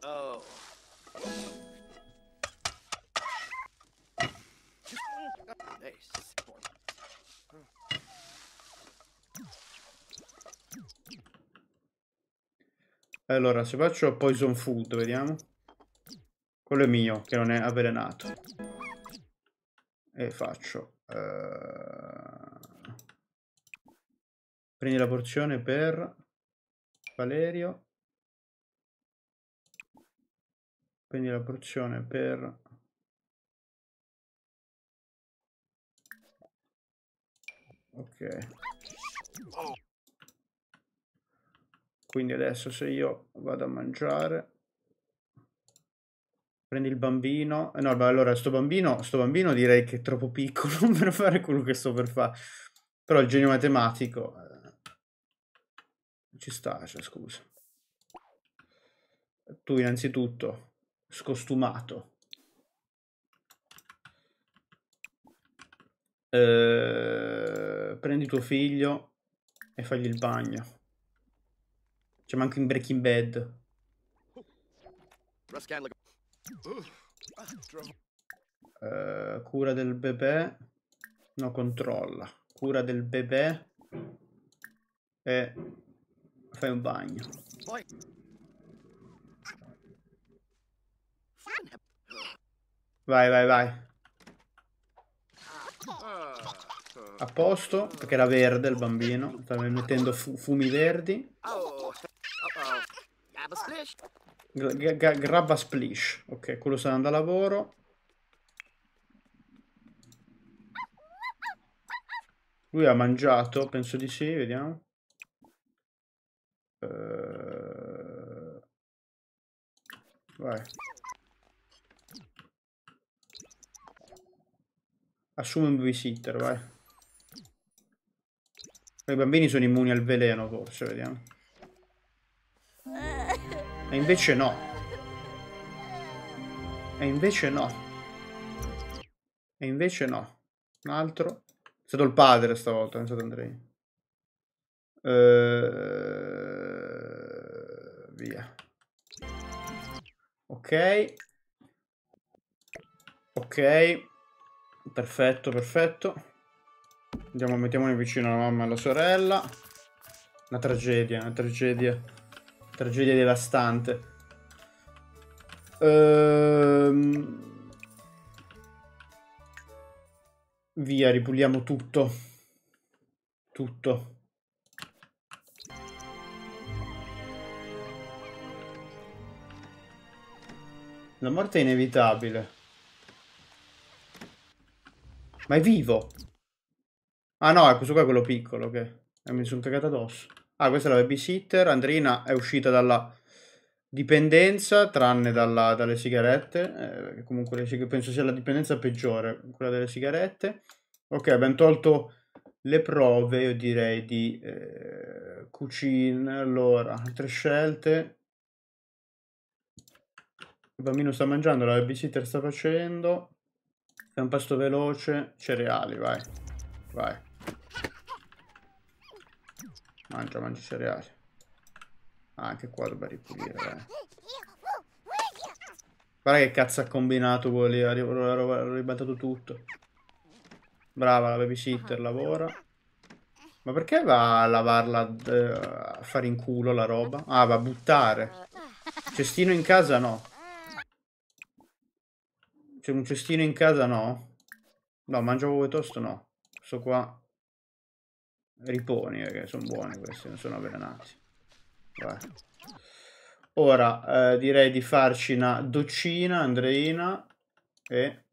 Oh. Allora, se faccio poison food, vediamo. Quello è mio, che non è avvelenato. E faccio... Prendi la porzione per Valerio. Prendi la porzione per... Ok. Quindi adesso se io vado a mangiare... Prendi il bambino. No, beh, allora sto bambino direi che è troppo piccolo per fare quello che sto per fare. Però il genio matematico ci sta, cioè, scusa. Tu innanzitutto scostumato. Prendi tuo figlio e fagli il bagno. C'è manco in Breaking Bad. Cura del bebè. No, controlla. Cura del bebè. E fai un bagno. Vai, vai, vai. A posto. Perché era verde il bambino. Stava mettendo fumi verdi. Grabba splish. Ok, quello sta andando a lavoro. Lui ha mangiato, penso di sì, vediamo. Vai. Assume un babysitter, vai. I bambini sono immuni al veleno, forse, vediamo. E invece no. E invece no. E invece no. Un altro. È stato il padre stavolta, non è stato Andreina. Via. Ok. Ok. Perfetto, perfetto. Andiamo, mettiamone vicino alla mamma e alla sorella. Una tragedia, una tragedia. Tragedia devastante. Via, ripuliamo tutto. Tutto. La morte è inevitabile. Ma è vivo. Ah no, questo qua è quello piccolo, ok. Mi sono cagato addosso. Ah, questa è la babysitter. Andreina è uscita dalla dipendenza, tranne dalle sigarette. Comunque penso sia la dipendenza peggiore, quella delle sigarette. Ok, abbiamo tolto le prove, io direi, di cucina. Allora, altre scelte. Il bambino sta mangiando, la babysitter sta facendo. È un pasto veloce, cereali, vai. Vai. Mangia, mangia cereali. Ah, anche qua dovrei ripulire, vai. Guarda che cazzo ha combinato quello lì, l'ho ribaltato tutto. Brava, la babysitter lavora. Ma perché va a lavarla, a fare in culo la roba? Ah, va a buttare. Cestino in casa no. C'è un cestino in casa no? No, mangio uovo e tosto no. Questo qua... Riponi, perché sono buoni questi, non sono avvelenati. Vai. Ora direi di farci una doccina, Andreina. E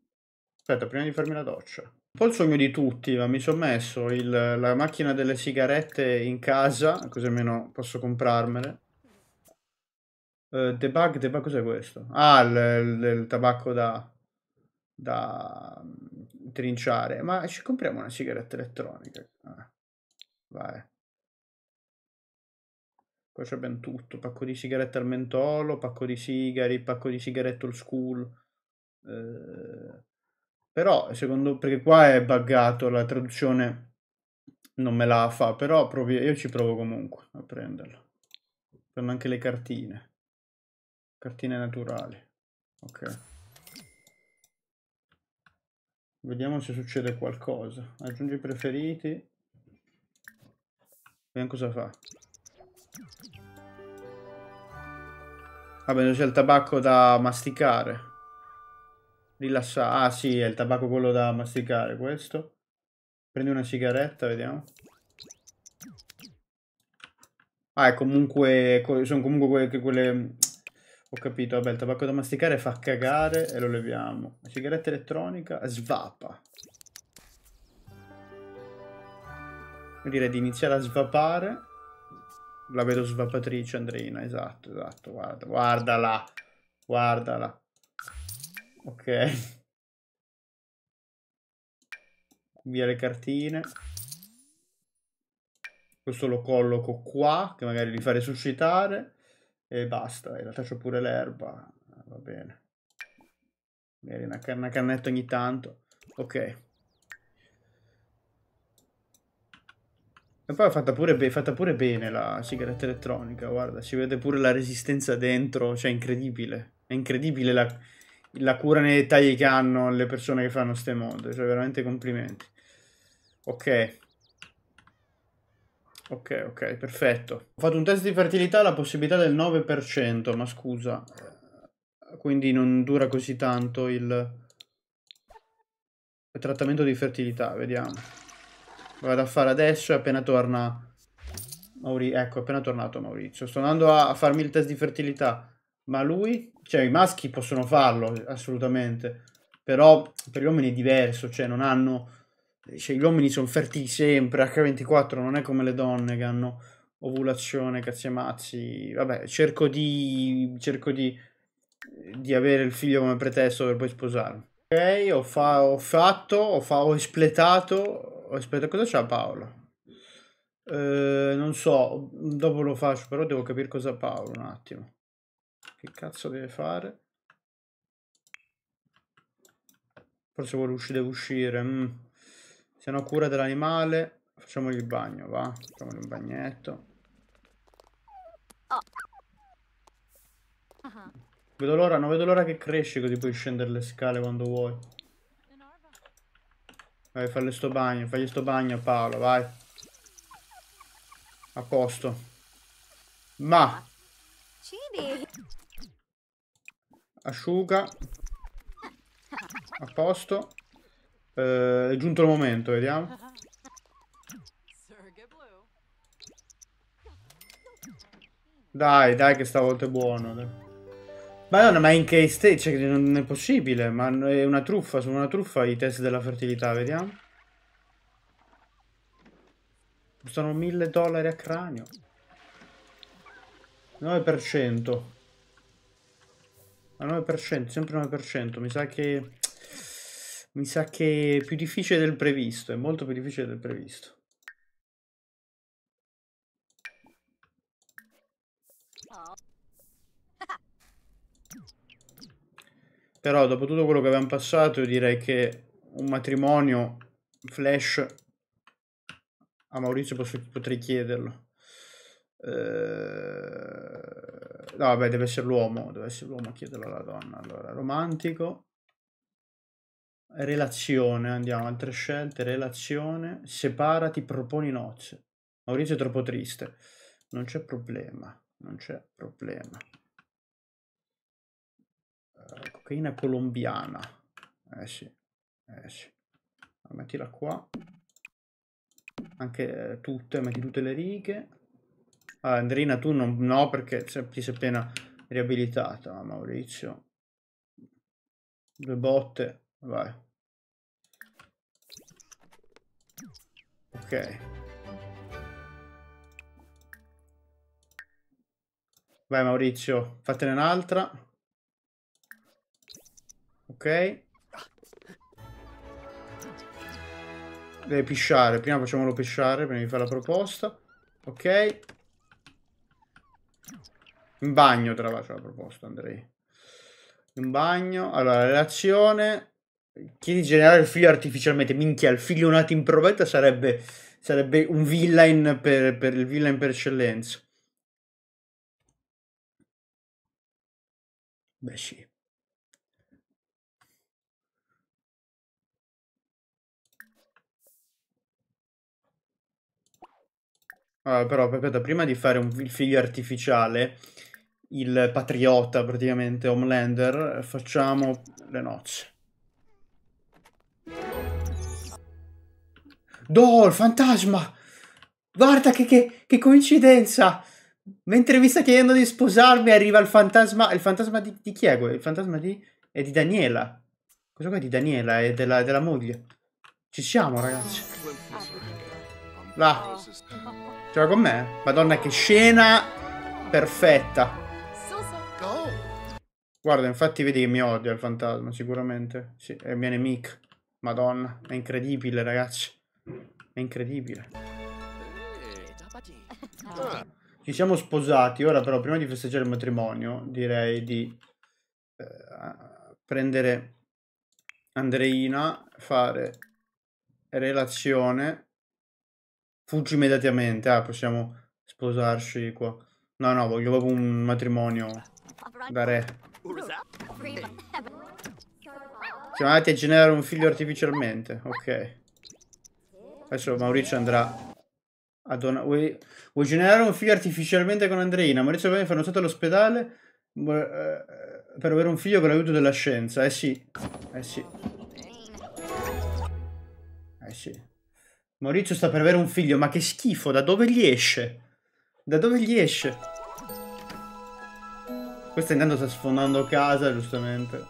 aspetta, prima di farmi la doccia. Un po' il sogno di tutti, ma mi sono messo la macchina delle sigarette in casa, così almeno posso comprarmele. Debug, cos'è questo? Ah, il tabacco da trinciare. Ma ci compriamo una sigaretta elettronica. Vai. Poi abbiamo tutto. Pacco di sigarette al mentolo, pacco di sigari, pacco di sigarette old school. Però secondo, perché qua è buggato, la traduzione non me la fa, però io ci provo comunque a prenderla. Prendo anche le cartine, cartine naturali. Ok, vediamo se succede qualcosa. Aggiungi i preferiti, vediamo cosa fa. Vabbè, c'è il tabacco da masticare. Rilassare. Ah sì, è il tabacco quello da masticare, questo. Prendi una sigaretta, vediamo. Ah, è comunque... sono comunque quelle... Ho capito, vabbè, il tabacco da masticare fa cagare e lo leviamo. La sigaretta elettronica svapa. Io direi di iniziare a svapare. La vedo svapatrice, Andreina, esatto, esatto, guarda, guardala, guardala. Ok. Via le cartine. Questo lo colloco qua, che magari li fa resuscitare. E basta, in realtà c'ho pure l'erba, va bene. Magari una cannetta ogni tanto. Ok. E poi è fatta pure bene la sigaretta elettronica, guarda, si vede pure la resistenza dentro, cioè incredibile. È incredibile la cura nei dettagli che hanno le persone che fanno ste mod, cioè veramente complimenti. Ok. Ok, ok, perfetto. Ho fatto un test di fertilità alla possibilità del 9%, ma scusa. Quindi non dura così tanto il trattamento di fertilità, vediamo. Vado a fare adesso e appena torna Maurizio. Ecco, appena tornato Maurizio. Sto andando a farmi il test di fertilità. Ma lui, cioè i maschi possono farlo assolutamente, però per gli uomini è diverso, cioè non hanno, cioè gli uomini sono fertili sempre, H24, non è come le donne che hanno ovulazione, cazzi e mazzi. Vabbè, cerco di avere il figlio come pretesto per poi sposarmi. Ok, ho espletato. Aspetta, cosa c'ha Paolo? Non so, dopo lo faccio, però devo capire cosa Paolo un attimo. Che cazzo deve fare? Forse vuole uscire, deve uscire. Se no cura dell'animale, facciamogli il bagno, va? Facciamogli un bagnetto. Vedo l'ora, non vedo l'ora che cresce, così puoi scendere le scale quando vuoi. Vai, fagli sto bagno a Paolo, vai. A posto. Ma. Asciuga. A posto. È giunto il momento, vediamo. Dai, dai che stavolta è buono. Madonna, ma in che stage? Non è possibile, ma è una truffa, sono una truffa i test della fertilità, vediamo. Costano $1000 a cranio. 9%. Al 9%, sempre 9%, mi sa che... Mi sa che è più difficile del previsto, è molto più difficile del previsto. Però dopo tutto quello che abbiamo passato io direi che un matrimonio flash a Maurizio potrei chiederlo. No vabbè, deve essere l'uomo a chiederlo alla donna. Allora, romantico, relazione, andiamo, altre scelte, relazione, separati, proponi nozze. Maurizio è troppo triste, non c'è problema, non c'è problema. Cocaina colombiana. Eh sì, eh sì. Mettila qua. Anche tutte, metti tutte le righe. Ah, Andreina tu non, no, perché ti sei appena riabilitata. Maurizio. Due botte, vai. Ok. Vai Maurizio, fatene un'altra. Ok. Deve pisciare. Prima facciamolo pisciare. Prima di fare la proposta. Ok. In bagno te la faccio la proposta, Andrei. in bagno. Allora, relazione. Chiedi di generare il figlio artificialmente. Minchia, il figlio nato in provetta sarebbe un villain per il villain per eccellenza. Beh sì. Allora, però aspetta, prima di fare un figlio artificiale, il patriota praticamente, Homelander, facciamo le nozze. Dol, fantasma! Guarda che coincidenza! Mentre mi sta chiedendo di sposarmi arriva il fantasma. Il fantasma di chi è? Il fantasma di... è di Daniela. Cosa qua è di Daniela? È della moglie. Ci siamo, ragazzi. Là. C'era con me? Madonna, che scena perfetta. Guarda, infatti vedi che mi odia il fantasma, sicuramente. Sì, è mia nemica. Madonna, è incredibile, ragazzi. È incredibile. Ci siamo sposati. Ora però, prima di festeggiare il matrimonio, direi di prendere Andreina, fare relazione. Fuggi immediatamente. Ah, possiamo sposarci qua. No, no, voglio proprio un matrimonio da re. Siamo andati a generare un figlio artificialmente. Ok. Adesso Maurizio andrà a donare. Vuoi generare un figlio artificialmente con Andreina? Maurizio viene annunciato all'ospedale per avere un figlio con l'aiuto della scienza. Eh sì. Eh sì. Eh sì. Maurizio sta per avere un figlio, ma che schifo, da dove gli esce? Da dove gli esce? Questo intanto sta sfondando casa, giustamente.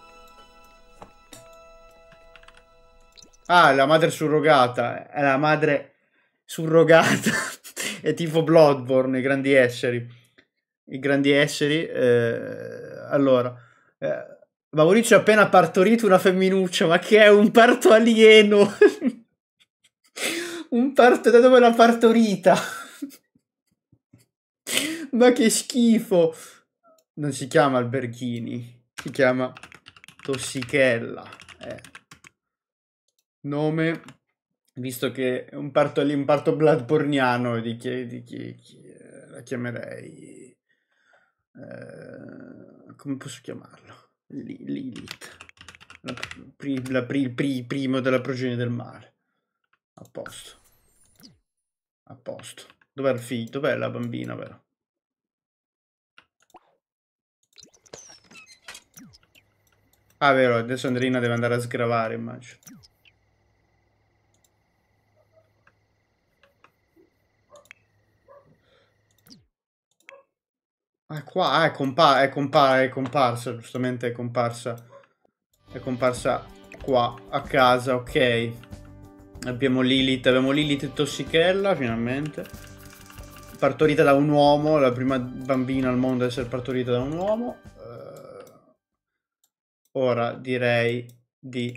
Ah, la madre surrogata. È la madre surrogata. È tipo Bloodborne, i grandi esseri. I grandi esseri. Allora. Maurizio ha appena partorito una femminuccia, ma che è un parto alieno. Un parto da dove l'ha partorita. Ma che schifo. Non si chiama Alberghini. Si chiama Tossichella. Nome, visto che è un parto bloodborniano, di chi la chiamerei, come posso chiamarlo? Lilith, il primo della progenie del male. A posto, a posto. Dov'è il figlio? Dov'è la bambina, però? Ah, vero, adesso Andreina deve andare a sgravare, immagino. Ah, qua, ah, è comparsa, giustamente è comparsa qua, a casa, ok. Abbiamo Lilith Tossichella, finalmente. Partorita da un uomo, la prima bambina al mondo a essere partorita da un uomo. Ora direi di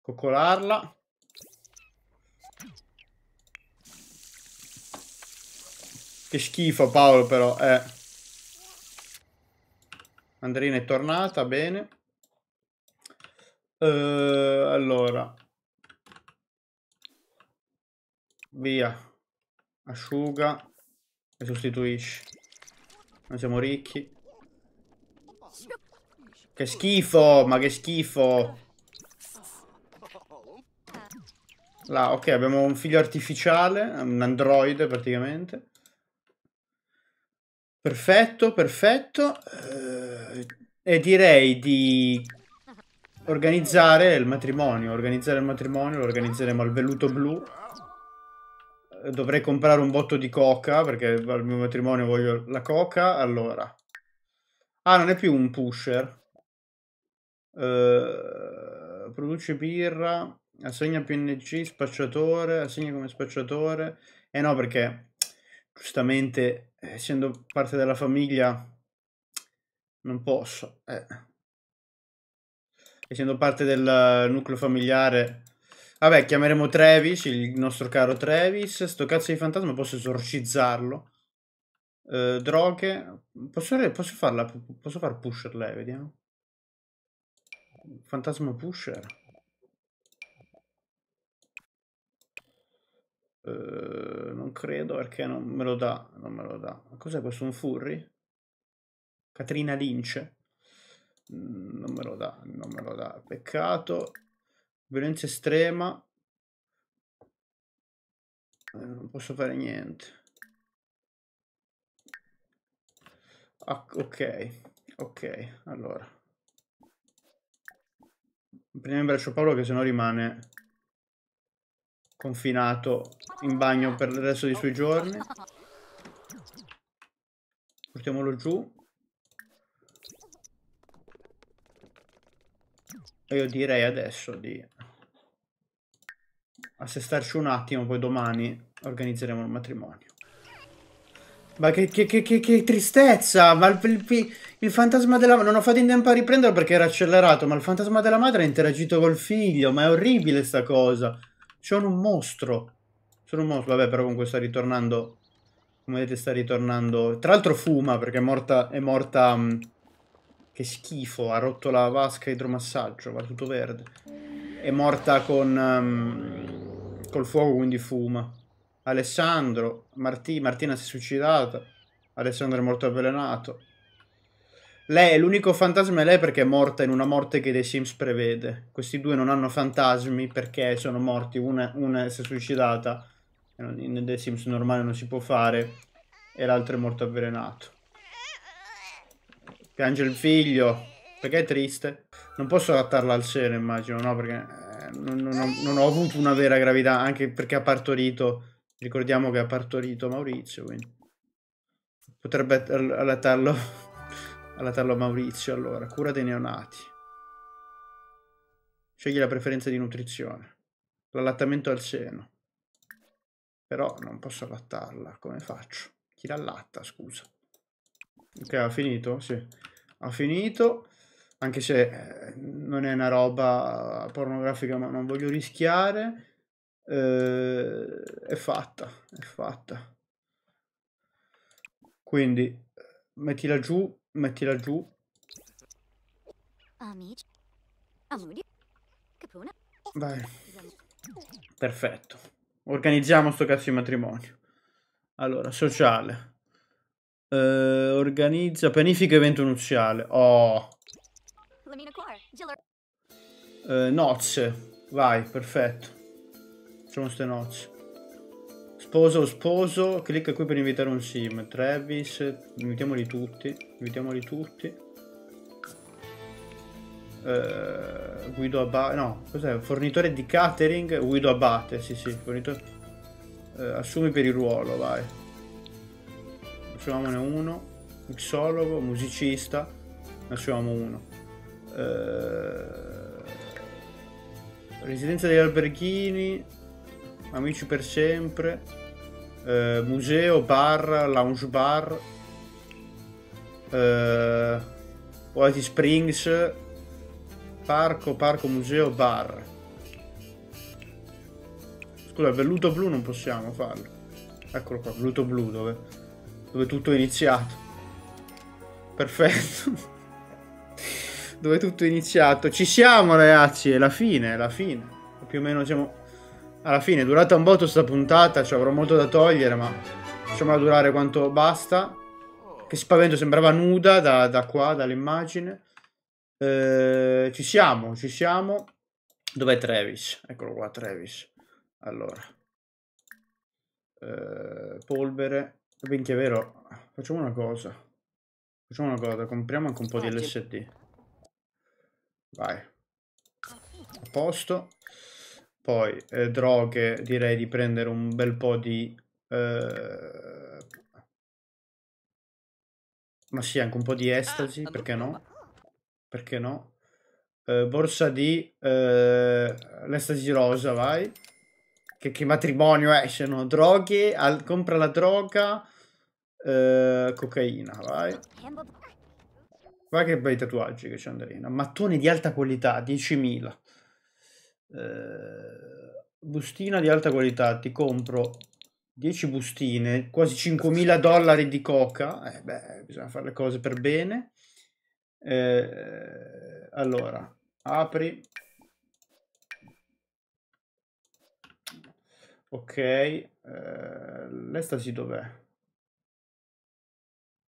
coccolarla. Che schifo, Paolo, però, eh. Andreina è tornata, bene. Allora. Via. Asciuga. E sostituisci. Noi siamo ricchi. Che schifo, ma che schifo. Là, ok, abbiamo un figlio artificiale, un androide praticamente. Perfetto, perfetto. E direi di organizzare il matrimonio. Lo organizzeremo al velluto blu. Dovrei comprare un botto di coca, perché al mio matrimonio voglio la coca. Allora. Ah, non è più un pusher. Produce birra. Assegna PNG, spacciatore. Assegna come spacciatore. Eh no, perché... giustamente, essendo parte della famiglia, non posso. Essendo parte del nucleo familiare... vabbè, chiameremo Travis, il nostro caro Travis. Sto cazzo di fantasma, posso esorcizzarlo. Droghe. Posso far pusher lei, vediamo. Fantasma Pusher. Non credo perché non me lo dà. Non me lo dà. Cos'è questo? Un furry? Catrina Lynch? Non me lo dà. Non me lo dà. Peccato. Violenza estrema. Non posso fare niente. Ah, ok. Ok. Allora prendiamo in braccio Paolo che sennò rimane confinato in bagno per il resto dei suoi giorni. Portiamolo giù. E io direi adesso di assestarci un attimo, poi domani organizzeremo il matrimonio. Ma che tristezza! Ma il fantasma della madre... Non ho fatto in tempo a riprenderlo perché era accelerato, ma il fantasma della madre ha interagito col figlio. Ma è orribile sta cosa. Sono un mostro. Sono un mostro. Vabbè, però comunque sta ritornando... Come vedete sta ritornando... Tra l'altro fuma perché è morta... Che schifo, ha rotto la vasca idromassaggio, va tutto verde. È morta con... col fuoco, quindi fuma. Alessandro, Martina si è suicidata. Alessandro è morto avvelenato. Lei è l'unico fantasma, è lei perché è morta in una morte che The Sims prevede. Questi due non hanno fantasmi perché sono morti. Una si è suicidata, in The Sims normale non si può fare. E l'altro è morto avvelenato. Piange il figlio. Perché è triste? Non posso adattarla al seno, immagino, no? Perché non ho avuto una vera gravità. Anche perché ha partorito. Ricordiamo che ha partorito Maurizio, quindi potrebbe allattarlo a Maurizio, allora. Cura dei neonati. Scegli la preferenza di nutrizione. L'allattamento al seno. Però non posso allattarla. Come faccio? Chi l'allatta, scusa? Ok, ha finito? Sì. Ha finito. Anche se non è una roba pornografica, ma non voglio rischiare. È fatta, è fatta. Quindi mettila giù, mettila giù. Vai. Perfetto. Organizziamo sto cazzo di matrimonio. Allora, sociale. Organizza, pianifica evento nuziale. Oh. Nozze. Vai, perfetto. Facciamo ste nozze. Sposo, clicca qui per invitare un sim. Travis, invitiamoli tutti. Guido Abate, no, cos'è? Fornitore di catering, Guido Abate, sì, fornitore. Assumi per il ruolo, vai. Assumiamone uno. Mixologo, musicista, assumiamo uno. Residenza degli Alberghini. Amici per sempre, museo, bar, lounge bar, White Springs, parco, museo, bar. Scusa, velluto blu non possiamo farlo. Eccolo qua, velluto blu dove tutto è iniziato. Perfetto. Dove tutto è iniziato. Ci siamo ragazzi, è la fine, è la fine. Più o meno siamo... Alla fine, durata un botto sta puntata, cioè avrò molto da togliere, ma facciamola durare quanto basta. Che spavento, sembrava nuda da qua, dall'immagine. Ci siamo. Dov'è Travis? Eccolo qua, Travis. Allora. Polvere. Benché è vero, facciamo una cosa, compriamo anche un po' di LSD. Vai. A posto. Poi droghe, direi di prendere un bel po' di... ma sì, anche un po' di estasi, perché no? Perché no? Borsa di... l'estasi rosa, vai. Che matrimonio è? Se no, droghe, compra la droga, cocaina, vai. Guarda che bei tatuaggi che c'è Andreina. Mattone di alta qualità, 10.000. Bustina di alta qualità, ti compro 10 bustine, quasi $5.000 di coca. Beh, bisogna fare le cose per bene. Allora, apri. Ok, l'estasi dov'è?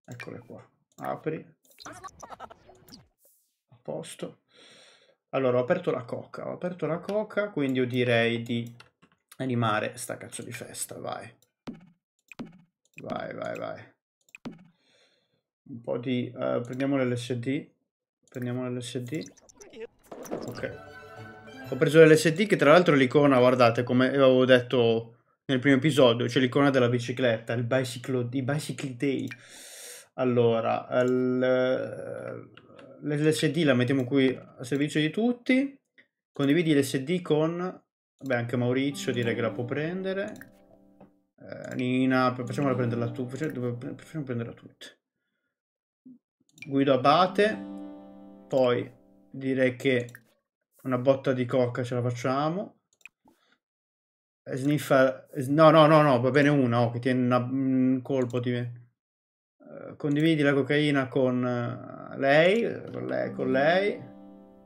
Eccole qua, apri. A posto. Allora, ho aperto la coca, quindi io direi di animare sta cazzo di festa, vai. Vai, vai, vai. Un po' di... prendiamo l'LSD. Prendiamo l'LSD. Ok. Ho preso l'LSD che tra l'altro è l'icona, guardate, come avevo detto nel primo episodio, cioè l'icona della bicicletta, il bicycle day. Allora, l'LSD la mettiamo qui a servizio di tutti. Condividi l'LSD con... Beh, anche Maurizio direi che la può prendere. Nina, facciamola prenderla tu, facciamo prenderla tutte. Guido Abate. Poi direi che una botta di coca ce la facciamo. Sniffa... No, no, no, no, va bene una, che tiene un colpo di me. Condividi la cocaina con lei, con lei, con lei.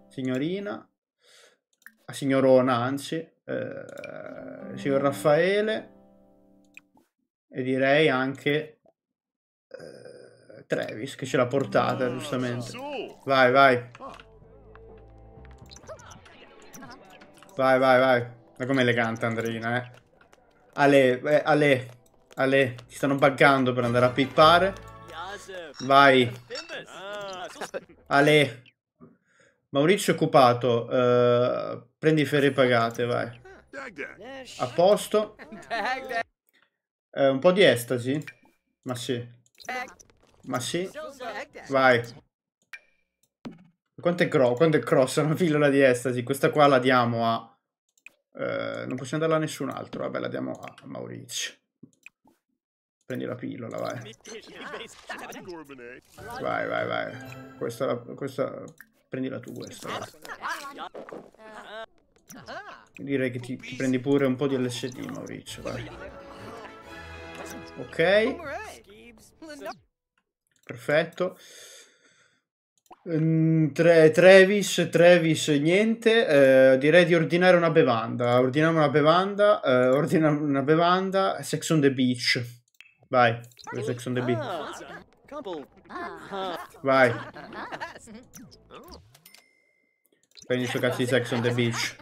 Signorina. Signorona, anzi. Signor Raffaele. E direi anche... Travis, che ce l'ha portata, giustamente. Vai, vai. Vai, vai, vai. Ma com'è elegante Andreina, eh. Ale, Ale, Ale. Ti stanno buggando per andare a pippare. Vai. Ale. Maurizio è occupato. Prendi ferie pagate, vai. A posto. Un po' di estasi? Ma sì. Ma sì. Vai. Quanto è cross una pillola di estasi? Questa qua la diamo a... non possiamo darla a nessun altro. Vabbè, la diamo a Maurizio. Prendi la pillola, vai. Vai, vai, vai. Questa... Prendila tu questa. Vai. Direi che ti prendi pure un po' di LSD, Maurizio, vai. Ok. Perfetto. Travis, niente. Direi di ordinare una bevanda. Ordiniamo una bevanda. Ordiniamo una bevanda. Sex on the beach. Vai. Sex on the beach. Vai. Prendi sto cazzo di sex on the beach.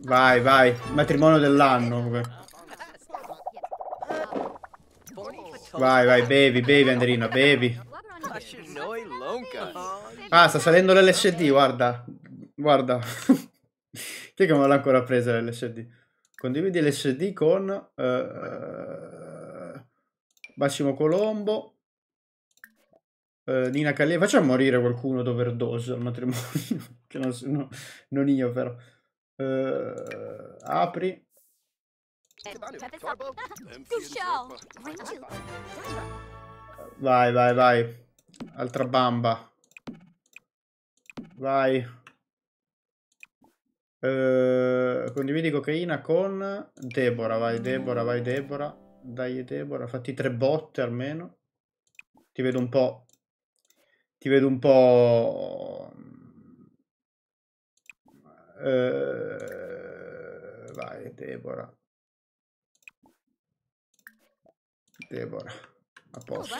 Vai, vai. Matrimonio dell'anno. Vai, vai, bevi, bevi Andrina, bevi. Ah, sta salendo l'LSD, guarda. Guarda. Chi è che non l'ha ancora presa l'LSD? Condividi l'LSD con Massimo Colombo, Dina Caliente. Facciamo morire qualcuno d'overdose al matrimonio. Che non, no, non io però. Apri. Vai, vai, vai. Altra bamba. Vai. Condividi cocaina con Deborah. Vai, Deborah, vai, Deborah. Dai, Deborah, fatti 3 botte almeno. Ti vedo un po'. Ti vedo un po'. Vai, Deborah. Deborah, a posto.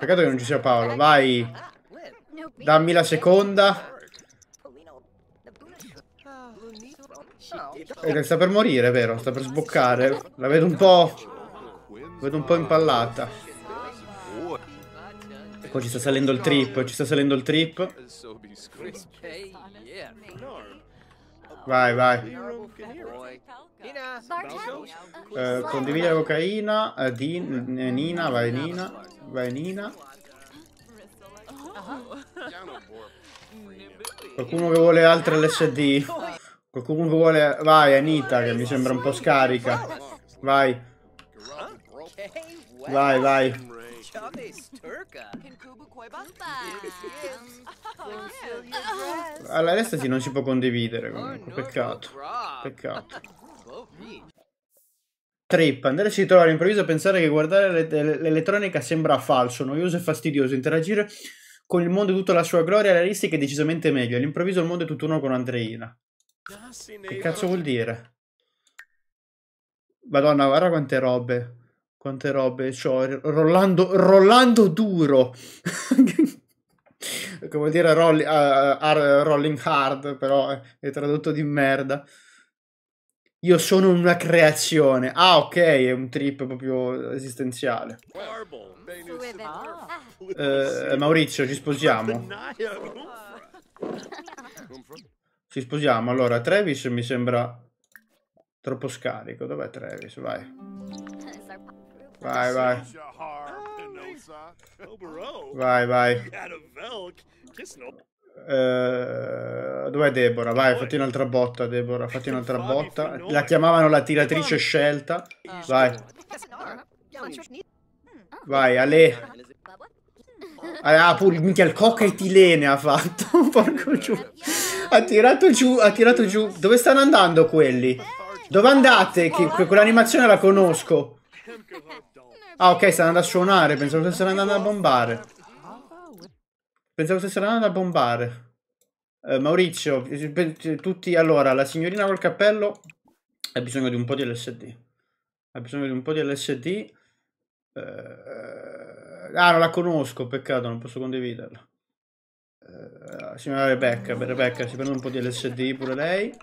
Peccato che non ci sia Paolo. Vai. Dammi la seconda. Sta per morire, vero? Sta per sboccare. La vedo un po'. La vedo un po' impallata. Poi ci sta salendo il trip. Ci sta salendo il trip. Vai, vai. Condividi la cocaina. Nina, vai Nina. Vai Nina. Qualcuno che vuole altre LSD. Qualcuno che vuole... Vai Anita, che mi sembra un po' scarica. Vai. Vai, vai. Alla resta si non si può condividere comunque. Peccato. Peccato. Trip. Andare si ritrova all'improvviso a pensare che guardare l'elettronica sembra falso, noioso e fastidioso. Interagire Con il mondo e tutta la sua gloria, realistica è decisamente meglio. All'improvviso il mondo è tutto uno con Andreina. Che cazzo vuol dire? Madonna, guarda quante robe. Quante robe c'ho. Rollando duro. Che vuol dire rolling hard, però è tradotto di merda. Io sono una creazione. Ah, ok, è un trip proprio esistenziale. Maurizio, ci sposiamo. Ci sposiamo. Allora, Travis mi sembra troppo scarico. Dov'è Travis? Vai. Vai, vai. Vai, vai. Dov'è Deborah? Vai, fatti un'altra botta, Deborah. Fatti un'altra botta. La chiamavano la tiratrice scelta. Vai. Vai, Ale. Ah, pure, minchia, il coca etilene ha fatto. Porco giù. Ha tirato giù, ha tirato giù. Dove stanno andando quelli? Dove andate? Che quell'animazione la conosco. Ah, ok, stanno andando a suonare. Pensavo stessero andando a bombare. Pensavo stessero andando a bombare. Maurizio, tutti... Allora, la signorina col cappello ha bisogno di un po' di LSD. Ha bisogno di un po' di LSD. Ah, non la conosco, peccato, non posso condividerla. Signora Rebecca si prende un po' di LSD pure lei.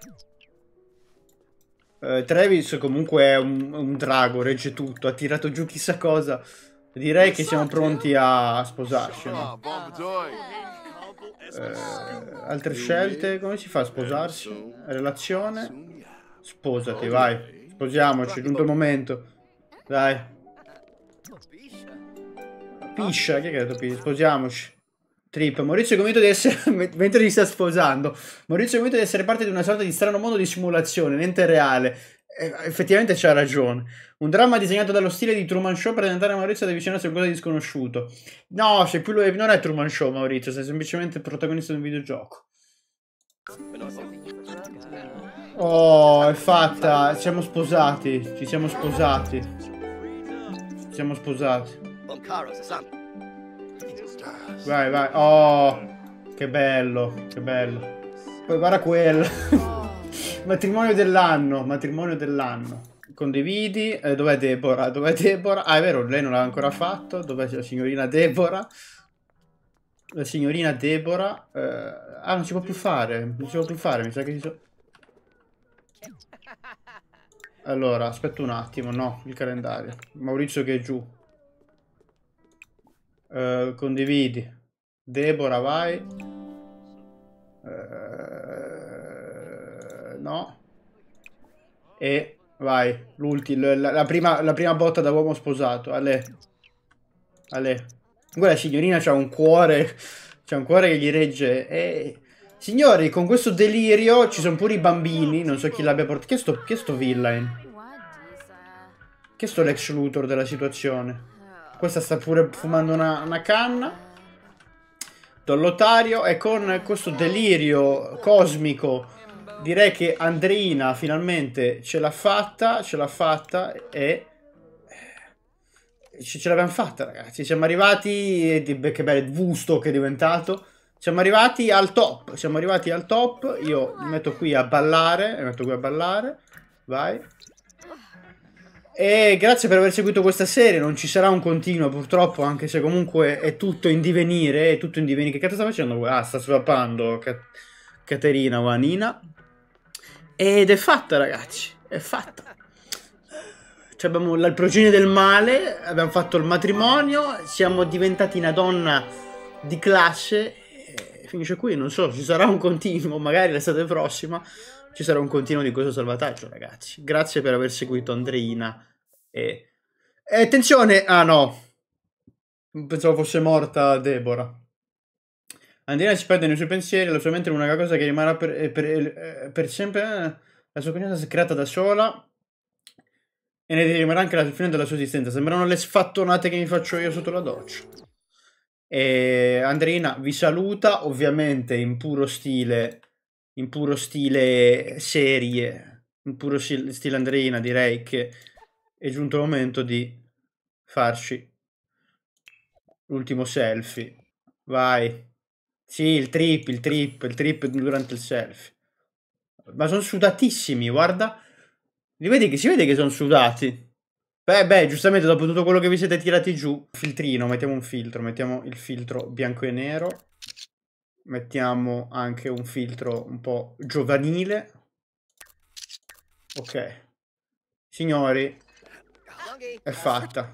Travis comunque è un drago, regge tutto, ha tirato giù chissà cosa. Direi che siamo pronti a sposarci, no? Altre scelte, come si fa a sposarsi? Relazione. Sposati, vai. Sposiamoci, è giunto il momento. Dai. Piscia, che hai detto piscia? Sposiamoci. Trip, Maurizio è convinto di essere... Mentre si sta sposando, Maurizio è convinto di essere parte di una sorta di strano mondo di simulazione, niente reale. Effettivamente c'ha ragione. Un dramma disegnato dallo stile di Truman Show per tentare Maurizio ad avvicinarsi a qualcosa di sconosciuto. No, se più lui non è Truman Show, Maurizio, sei semplicemente il protagonista di un videogioco. Oh, è fatta. Ci siamo sposati. Ci siamo sposati. Ci siamo sposati. Vai, vai. Oh, che bello. Che bello. Poi guarda quello. Matrimonio dell'anno, matrimonio dell'anno. Condividi. Dov'è Deborah? Dov'è Deborah? Ah, è vero, lei non l'ha ancora fatto. Dov'è la signorina Deborah? La signorina Deborah. Ah, non si può più fare. Non si può più fare, mi sa che si so... Allora, aspetta un attimo. No, il calendario. Maurizio che è giù. Condividi. Deborah, vai. No. E vai. L'ultima. La prima botta da uomo sposato. Ale. Ale. Guarda, la signorina c'ha un cuore. C'ha un cuore che gli regge. Signori, con questo delirio ci sono pure i bambini. Non so chi l'abbia portato. Che sto villain? Che sto Lex Luthor della situazione? Questa sta pure fumando una canna. Don Lotario. E con questo delirio cosmico... Direi che Andreina finalmente ce l'ha fatta e... Ce l'abbiamo fatta, ragazzi. Siamo arrivati... Che bello, gusto che è diventato. Siamo arrivati al top, siamo arrivati al top. Io mi metto qui a ballare, mi metto qui a ballare. Vai. E grazie per aver seguito questa serie. Non ci sarà un continuo, purtroppo, anche se comunque è tutto in divenire. È tutto in divenire. Che cazzo sta facendo? Ah, sta svappando Caterina Vanina. Ed è fatta, ragazzi, è fatta. Cioè abbiamo il progenie del male, abbiamo fatto il matrimonio, siamo diventati una donna di classe e finisce qui, non so, ci sarà un continuo, magari l'estate prossima ci sarà un continuo di questo salvataggio, ragazzi. Grazie per aver seguito Andreina e attenzione, ah no, pensavo fosse morta Deborah. Andreina si perde nei suoi pensieri, la sua mente è una cosa che rimarrà per sempre. La sua cognizione si è creata da sola e ne rimarrà anche la fine della sua esistenza. Sembrano le sfattonate che mi faccio io sotto la doccia. E Andreina vi saluta, ovviamente in puro stile serie, in puro stile Andreina. Direi che è giunto il momento di farci l'ultimo selfie. Vai. Sì, il trip durante il selfie. Ma sono sudatissimi, guarda. Si vede che sono sudati. Beh, giustamente dopo tutto quello che vi siete tirati giù. Filtrino, mettiamo un filtro. Mettiamo il filtro bianco e nero. Mettiamo anche un filtro un po' giovanile. Ok. Signori, è fatta.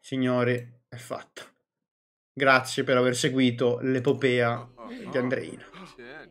Signori, è fatta. Grazie per aver seguito l'epopea di Andreina.